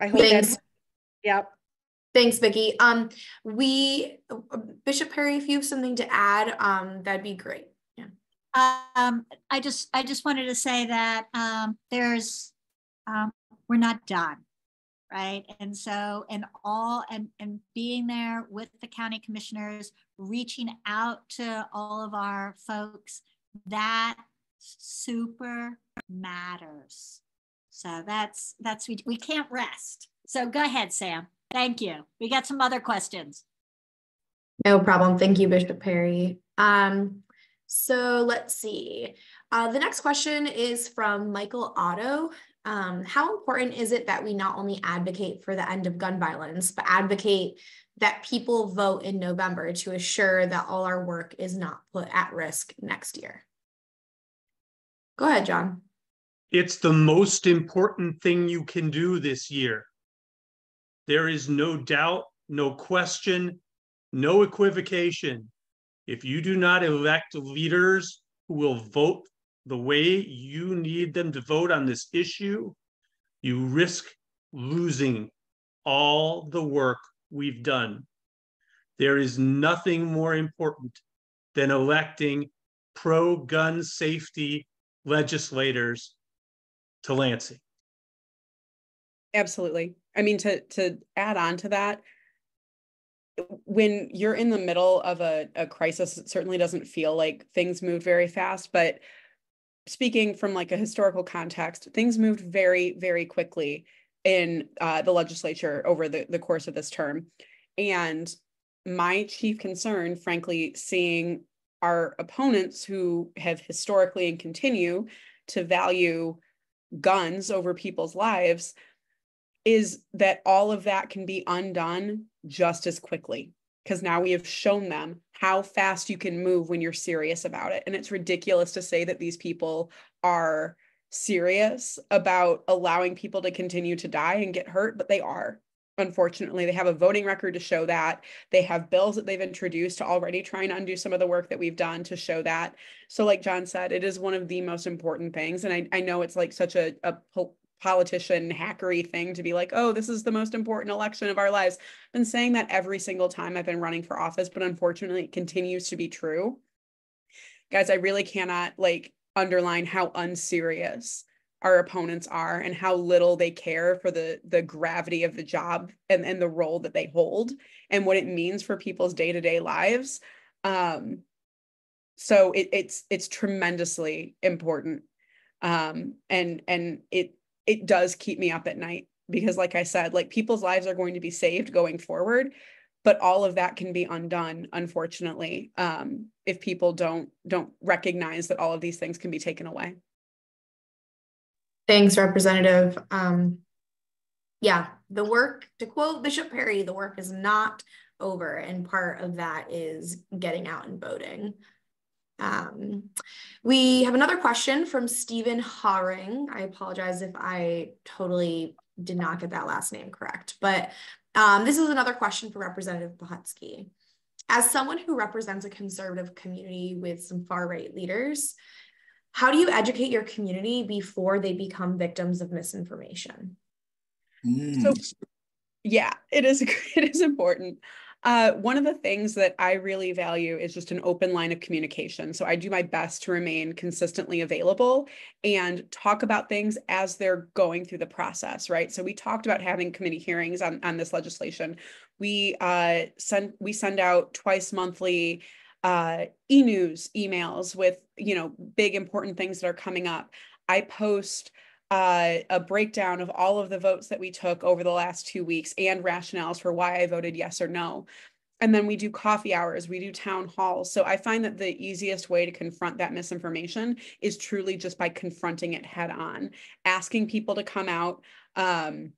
I hope Thanks. That's, yep. Thanks, Vicki. Um, we, Bishop Perry, if you have something to add, um, that'd be great. Yeah. Um, I just, I just wanted to say that um, there's, um, we're not done. Right. And so and all and, and being there with the county commissioners, reaching out to all of our folks, that super matters. So that's that's we, we can't rest. So go ahead, Sam. Thank you. We got some other questions. No problem. Thank you, Bishop Perry. Um, so let's see. Uh, the next question is from Michael Otto. Um, how important is it that we not only advocate for the end of gun violence, but advocate that people vote in November to assure that all our work is not put at risk next year? Go ahead, John. It's the most important thing you can do this year. There is no doubt, no question, no equivocation. If you do not elect leaders who will vote the way you need them to vote on this issue, you risk losing all the work we've done. There is nothing more important than electing pro-gun safety legislators to Lansing. Absolutely. I mean, to, to add on to that, when you're in the middle of a, a crisis, it certainly doesn't feel like things move very fast, but speaking from like a historical context, things moved very, very quickly in uh, the legislature over the, the course of this term. And my chief concern, frankly, seeing our opponents who have historically and continue to value guns over people's lives, is that all of that can be undone just as quickly, because now we have shown them how fast you can move when you're serious about it. And it's ridiculous to say that these people are serious about allowing people to continue to die and get hurt, but they are. Unfortunately, they have a voting record to show that. They have bills that they've introduced to already trying to undo some of the work that we've done to show that. So like John said, it is one of the most important things. And I, I know it's like such a, a po- politician hackery thing to be like, oh, this is the most important election of our lives. I've been saying that every single time I've been running for office, but unfortunately, it continues to be true. Guys, I really cannot like underline how unserious our opponents are and how little they care for the, the gravity of the job and, and the role that they hold and what it means for people's day-to-day lives. Um, so it, it's it's tremendously important. Um, and and it it does keep me up at night because like I said, like people's lives are going to be saved going forward, but all of that can be undone, unfortunately, um, if people don't don't recognize that all of these things can be taken away. Thanks, Representative. Um, yeah, the work, to quote Bishop Perry, the work is not over, and part of that is getting out and voting. Um, we have another question from Stephen Haring. I apologize if I totally did not get that last name correct, but um, this is another question for Representative Pohutsky. As someone who represents a conservative community with some far-right leaders, how do you educate your community before they become victims of misinformation? Mm. So, yeah, it is, it is important. Uh, one of the things that I really value is just an open line of communication. So I do my best to remain consistently available and talk about things as they're going through the process, right? So we talked about having committee hearings on, on this legislation. We, uh, send, we send out twice monthly Uh, e-news emails with, you know, big important things that are coming up. I post uh, a breakdown of all of the votes that we took over the last two weeks and rationales for why I voted yes or no. And then we do coffee hours, we do town halls. So I find that the easiest way to confront that misinformation is truly just by confronting it head on, asking people to come out. Um,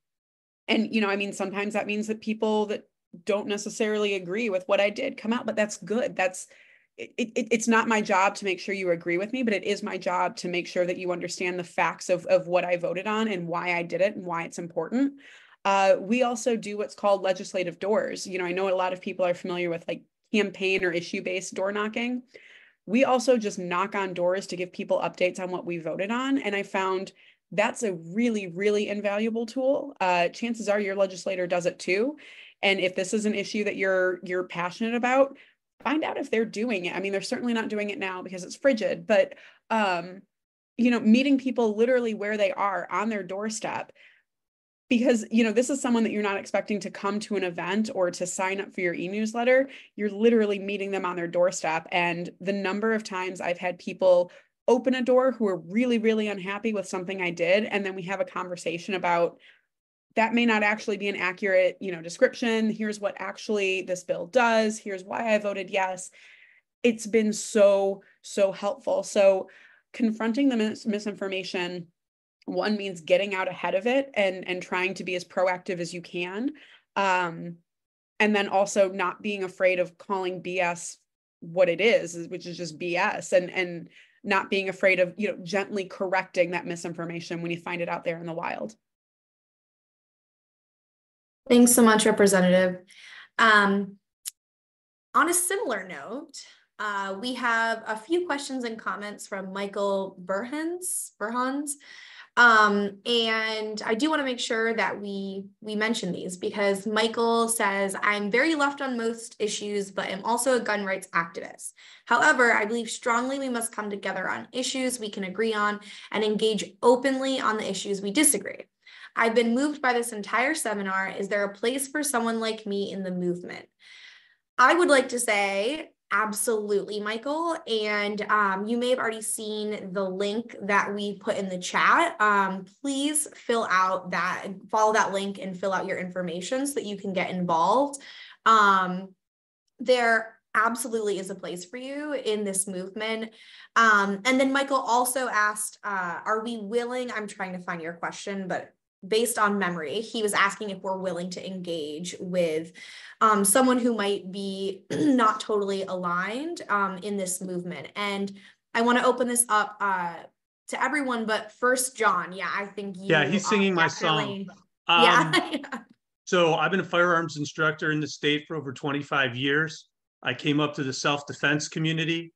and, you know, I mean, sometimes that means that people that don't necessarily agree with what I did come out, but that's good. That's it, it, it's not my job to make sure you agree with me, but it is my job to make sure that you understand the facts of, of what I voted on and why I did it and why it's important. Uh, we also do what's called legislative doors. You know, I know a lot of people are familiar with like campaign or issue-based door knocking. We also just knock on doors to give people updates on what we voted on. And I found that's a really, really invaluable tool. Uh, chances are your legislator does it too. And if this is an issue that you're you're passionate about, find out if they're doing it. I mean, they're certainly not doing it now because it's frigid, but, um, you know, meeting people literally where they are on their doorstep, because, you know, this is someone that you're not expecting to come to an event or to sign up for your e-newsletter. You're literally meeting them on their doorstep. And the number of times I've had people open a door who are really, really unhappy with something I did, and then we have a conversation about that may not actually be an accurate, you know, description. Here's what actually this bill does. Here's why I voted yes. It's been so, so helpful. So confronting the mis- misinformation, one means getting out ahead of it and, and trying to be as proactive as you can. Um, and then also not being afraid of calling B S what it is, which is just B S, and, and not being afraid of, you know, gently correcting that misinformation when you find it out there in the wild. Thanks so much, Representative. Um, on a similar note, uh, we have a few questions and comments from Michael Burhans. Burhans. Um, and I do want to make sure that we, we mention these, because Michael says, I'm very left on most issues, but I'm also a gun rights activist. However, I believe strongly we must come together on issues we can agree on and engage openly on the issues we disagree. I've been moved by this entire seminar. Is there a place for someone like me in the movement? I would like to say Absolutely, Michael. And um, you may have already seen the link that we put in the chat. Um, please fill out that, follow that link and fill out your information so that you can get involved. Um, there absolutely is a place for you in this movement. Um, and then Michael also asked, uh, are we willing, I'm trying to find your question, but based on memory, he was asking if we're willing to engage with um, someone who might be not totally aligned um, in this movement. And I want to open this up uh, to everyone, but first, John, yeah, I think you yeah, he's singing my song. Um, yeah. yeah. So I've been a firearms instructor in the state for over twenty-five years. I came up to the self-defense community.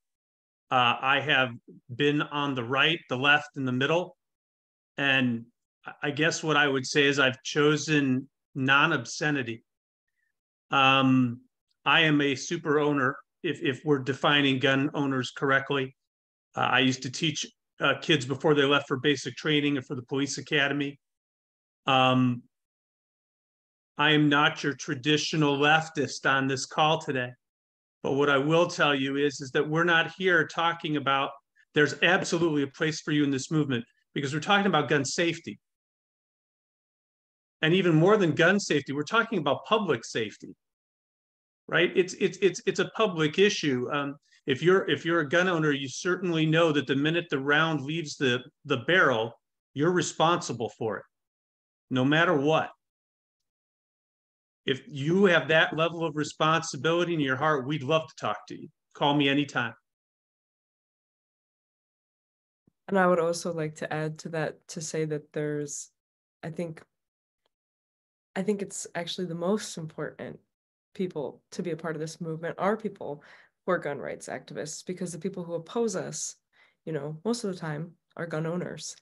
Uh, I have been on the right, the left, and the middle. And I guess what I would say is I've chosen non-obscenity. Um, I am a super owner, if, if we're defining gun owners correctly. Uh, I used to teach uh, kids before they left for basic training and for the police academy. Um, I am not your traditional leftist on this call today. But what I will tell you is, is that we're not here talking about, there's absolutely a place for you in this movement, because we're talking about gun safety. And even more than gun safety, we're talking about public safety, right? It's it's it's it's a public issue. Um, if you're if you're a gun owner, you certainly know that the minute the round leaves the the barrel, you're responsible for it, no matter what. If you have that level of responsibility in your heart, we'd love to talk to you. Call me anytime. And I would also like to add to that, to say that there's, I think, I think it's actually the most important people to be a part of this movement are people who are gun rights activists, because the people who oppose us, you know, most of the time are gun owners.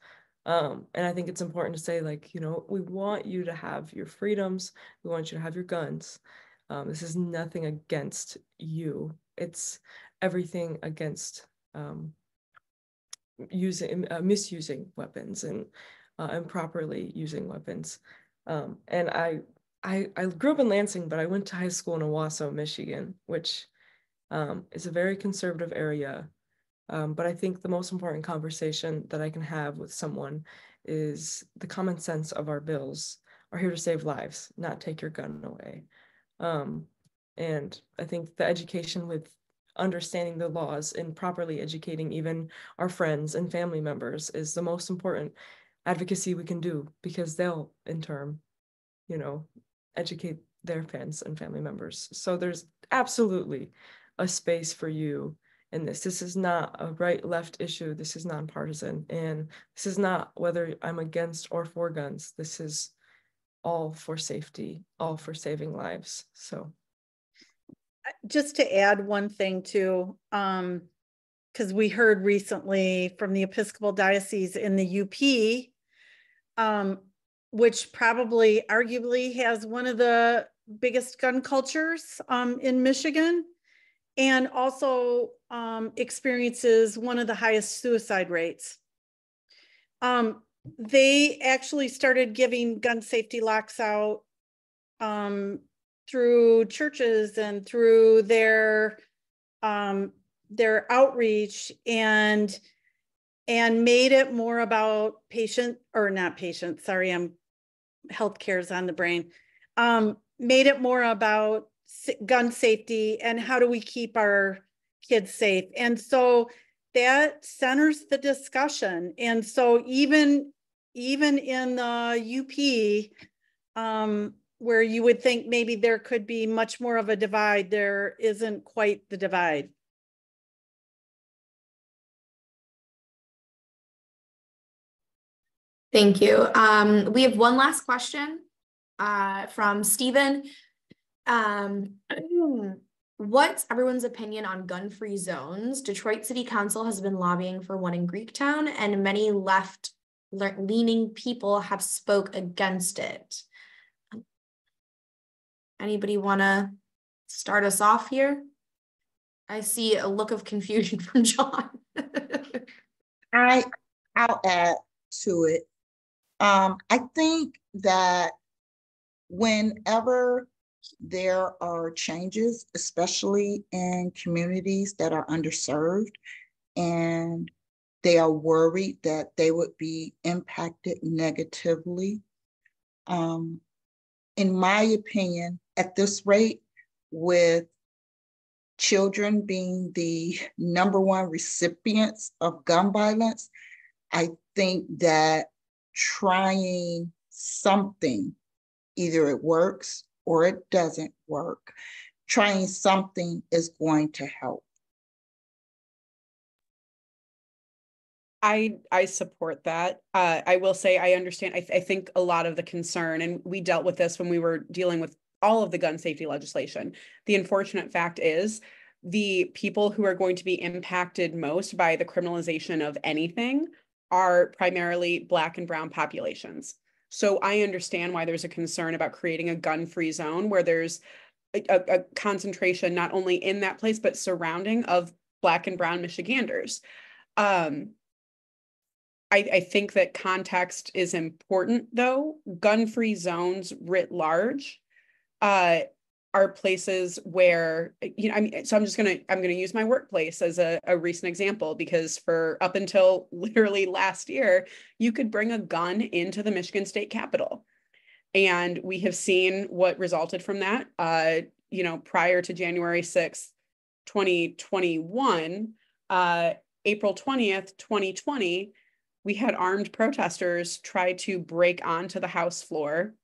Um, and I think it's important to say, like, you know, we want you to have your freedoms. We want you to have your guns. Um, this is nothing against you. It's everything against um using uh, misusing weapons and uh, improperly using weapons. Um, and I, I I grew up in Lansing, but I went to high school in Owasso, Michigan, which um, is a very conservative area. Um, but I think the most important conversation that I can have with someone is the common sense of our bills are here to save lives, not take your gun away. Um, and I think the education with understanding the laws and properly educating even our friends and family members is the most important advocacy we can do, because they'll in turn, you know, educate their friends and family members. So there's absolutely a space for you in this. This is not a right left issue. This is nonpartisan. And this is not whether I'm against or for guns. This is all for safety, all for saving lives. So just to add one thing too, um, because we heard recently from the Episcopal Diocese in the U P, um, which probably arguably has one of the biggest gun cultures um, in Michigan, and also um, experiences one of the highest suicide rates. Um, they actually started giving gun safety locks out um, through churches and through their um, their outreach, and and made it more about patient or not patient. Sorry, I'm healthcare is on the brain. Um, made it more about gun safety and how do we keep our kids safe, and so that centers the discussion. And so even even in the U P. Um, where you would think maybe there could be much more of a divide, there isn't quite the divide. Thank you. Um, we have one last question uh, from Stephen. Um, what's everyone's opinion on gun-free zones? Detroit City Council has been lobbying for one in Greektown, and many left-leaning people have spoke against it. Anybody want to start us off here? I see a look of confusion from John. I, I'll add to it. Um, I think that whenever there are changes, especially in communities that are underserved, and they are worried that they would be impacted negatively. Um, in my opinion, at this rate, with children being the number one recipients of gun violence, I think that trying something, either it works or it doesn't work, trying something is going to help. I, I support that. Uh, I will say I understand. I, th I think a lot of the concern, and we dealt with this when we were dealing with all of the gun safety legislation. The unfortunate fact is the people who are going to be impacted most by the criminalization of anything are primarily Black and brown populations. So I understand why there's a concern about creating a gun-free zone where there's a, a, a concentration not only in that place, but surrounding of Black and brown Michiganders. Um, I, I think that context is important, though. Gun-free zones writ large uh, are places where, you know, I mean, so I'm just gonna, I'm gonna use my workplace as a, a recent example, because for up until literally last year, you could bring a gun into the Michigan State Capitol. And we have seen what resulted from that, uh, you know, prior to January sixth, twenty twenty-one, uh, April twentieth, twenty twenty, we had armed protesters try to break onto the House floor.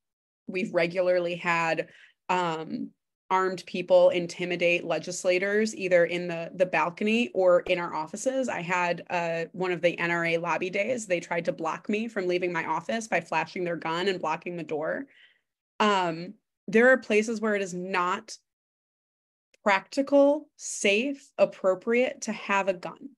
We've regularly had um, armed people intimidate legislators, either in the, the balcony or in our offices. I had uh, one of the N R A lobby days. They tried to block me from leaving my office by flashing their gun and blocking the door. Um, there are places where it is not practical, safe, appropriate to have a gun.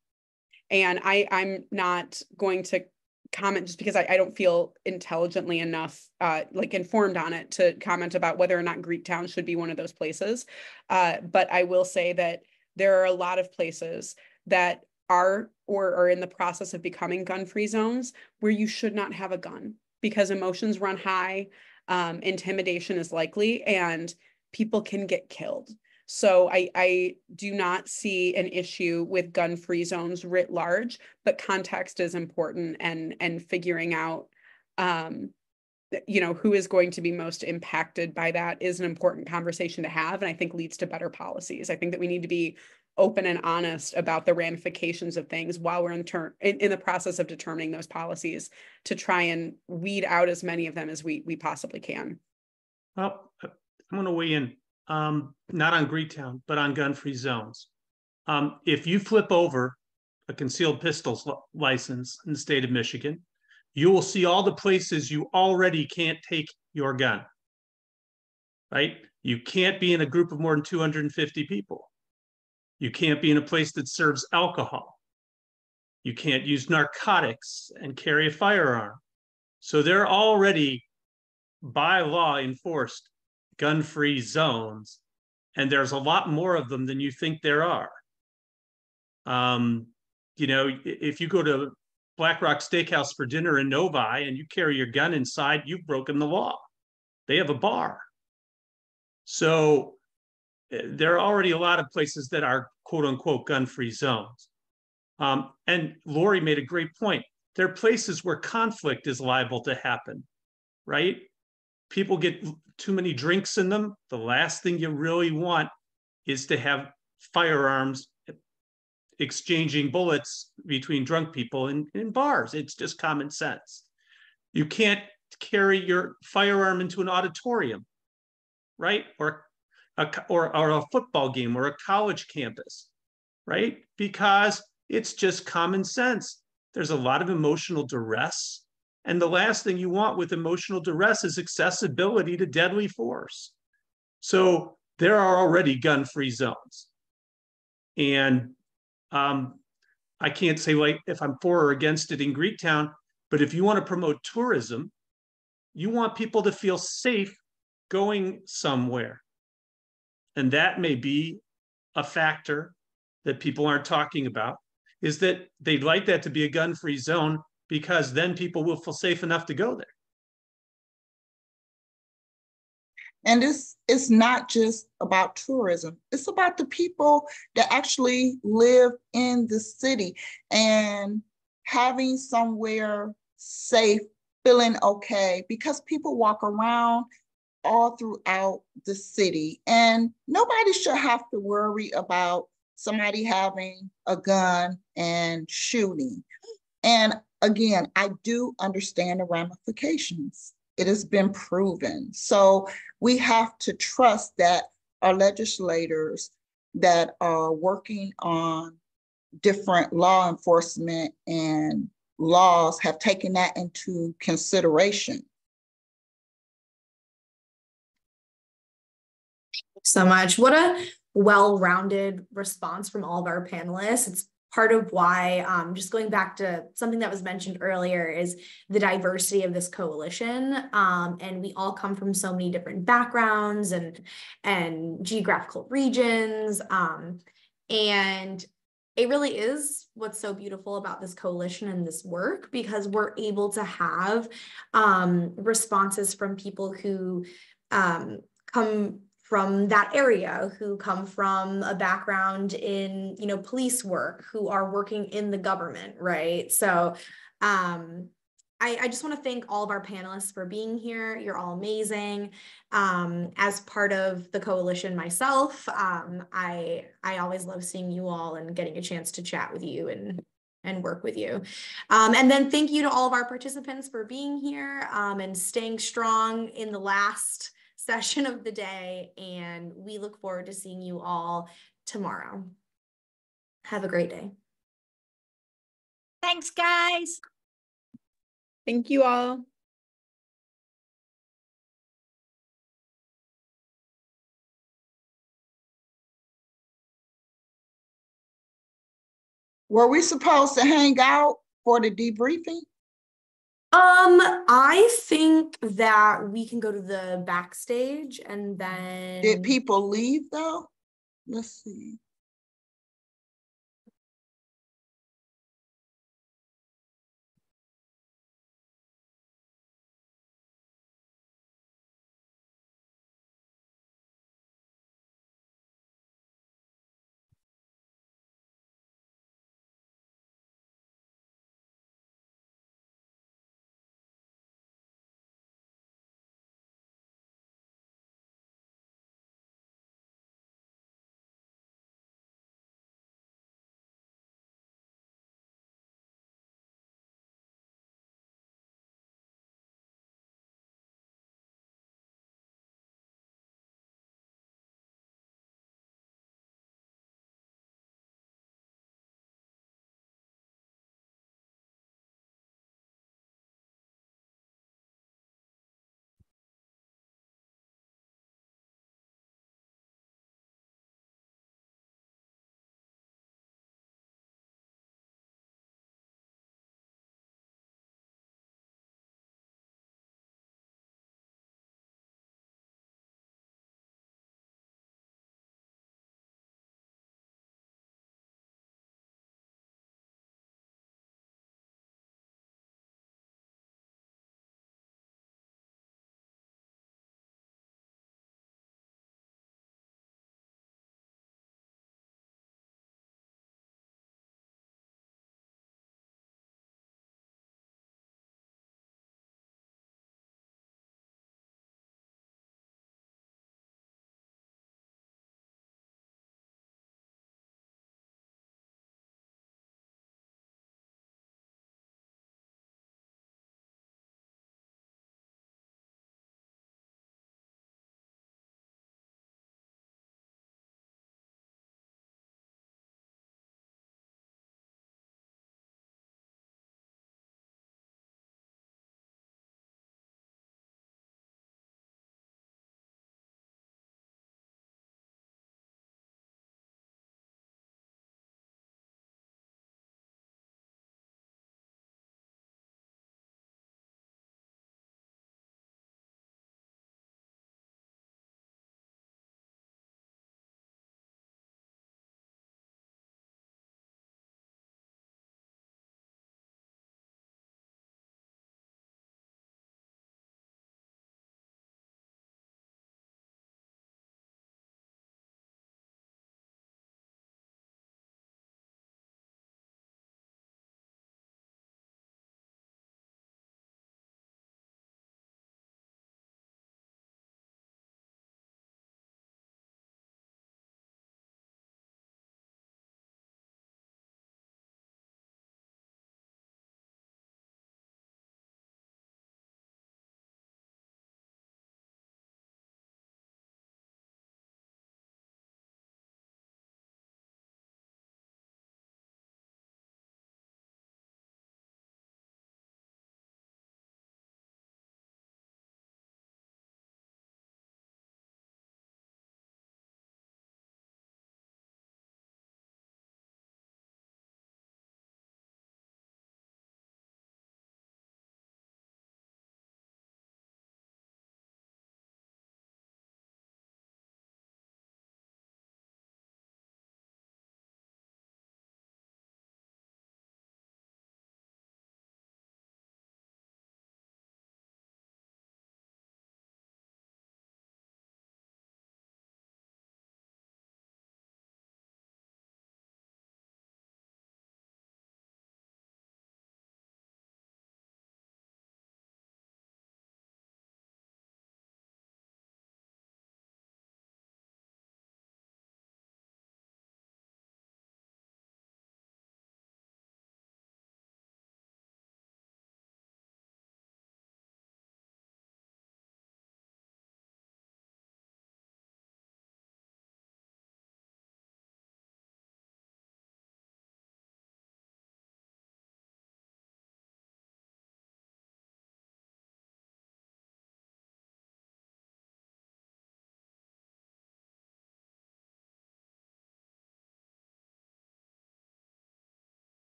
And I, I'm not going to comment just because I, I don't feel intelligently enough, uh, like informed on it to comment about whether or not Greektown should be one of those places. Uh, but I will say that there are a lot of places that are or are in the process of becoming gun-free zones where you should not have a gun because emotions run high, um, intimidation is likely, and people can get killed. So I, I do not see an issue with gun-free zones writ large, but context is important, and and figuring out, um, you know, who is going to be most impacted by that is an important conversation to have, and I think leads to better policies. I think that we need to be open and honest about the ramifications of things while we're in, in, in the process of determining those policies to try and weed out as many of them as we, we possibly can. Well, I'm going to weigh in. Um, not on Greektown, but on gun-free zones. Um, if you flip over a concealed pistols license in the state of Michigan, you will see all the places you already can't take your gun, right? You can't be in a group of more than two hundred fifty people. You can't be in a place that serves alcohol. You can't use narcotics and carry a firearm. So they're already by law enforced gun-free zones, and there's a lot more of them than you think there are. Um, you know, if you go to Black Rock Steakhouse for dinner in Novi and you carry your gun inside, you've broken the law. They have a bar. So there are already a lot of places that are quote-unquote gun-free zones. Um, and Laurie made a great point. There are places where conflict is liable to happen, right? People get too many drinks in them. The last thing you really want is to have firearms exchanging bullets between drunk people in, in bars. It's just common sense. You can't carry your firearm into an auditorium, right? Or a, or, or a football game or a college campus, right? Because it's just common sense. There's a lot of emotional duress. And the last thing you want with emotional duress is accessibility to deadly force. So there are already gun-free zones. And um, I can't say like if I'm for or against it in Greektown, but if you want to promote tourism, you want people to feel safe going somewhere. And that may be a factor that people aren't talking about, is that they'd like that to be a gun-free zone, because then people will feel safe enough to go there. And it's, it's not just about tourism. It's about the people that actually live in the city and having somewhere safe, feeling okay, because people walk around all throughout the city. And nobody should have to worry about somebody having a gun and shooting. And again, I do understand the ramifications. It has been proven. So we have to trust that our legislators that are working on different law enforcement and laws have taken that into consideration. So much. What a well-rounded response from all of our panelists. It's part of why, um, just going back to something that was mentioned earlier, is the diversity of this coalition. Um, and we all come from so many different backgrounds and, and geographical regions. Um, and it really is what's so beautiful about this coalition and this work, because we're able to have um, responses from people who um, come from that area, who come from a background in, you know, police work, who are working in the government, right? So um, I, I just want to thank all of our panelists for being here. You're all amazing. Um, as part of the coalition myself, um, I, I always love seeing you all and getting a chance to chat with you and and work with you. Um, and then thank you to all of our participants for being here um, and staying strong in the last session of the day, and we look forward to seeing you all tomorrow. Have a great day. Thanks, guys. Thank you all. Were we supposed to hang out for the debriefing? Um, I think that we can go to the backstage and then... Did people leave though? Let's see.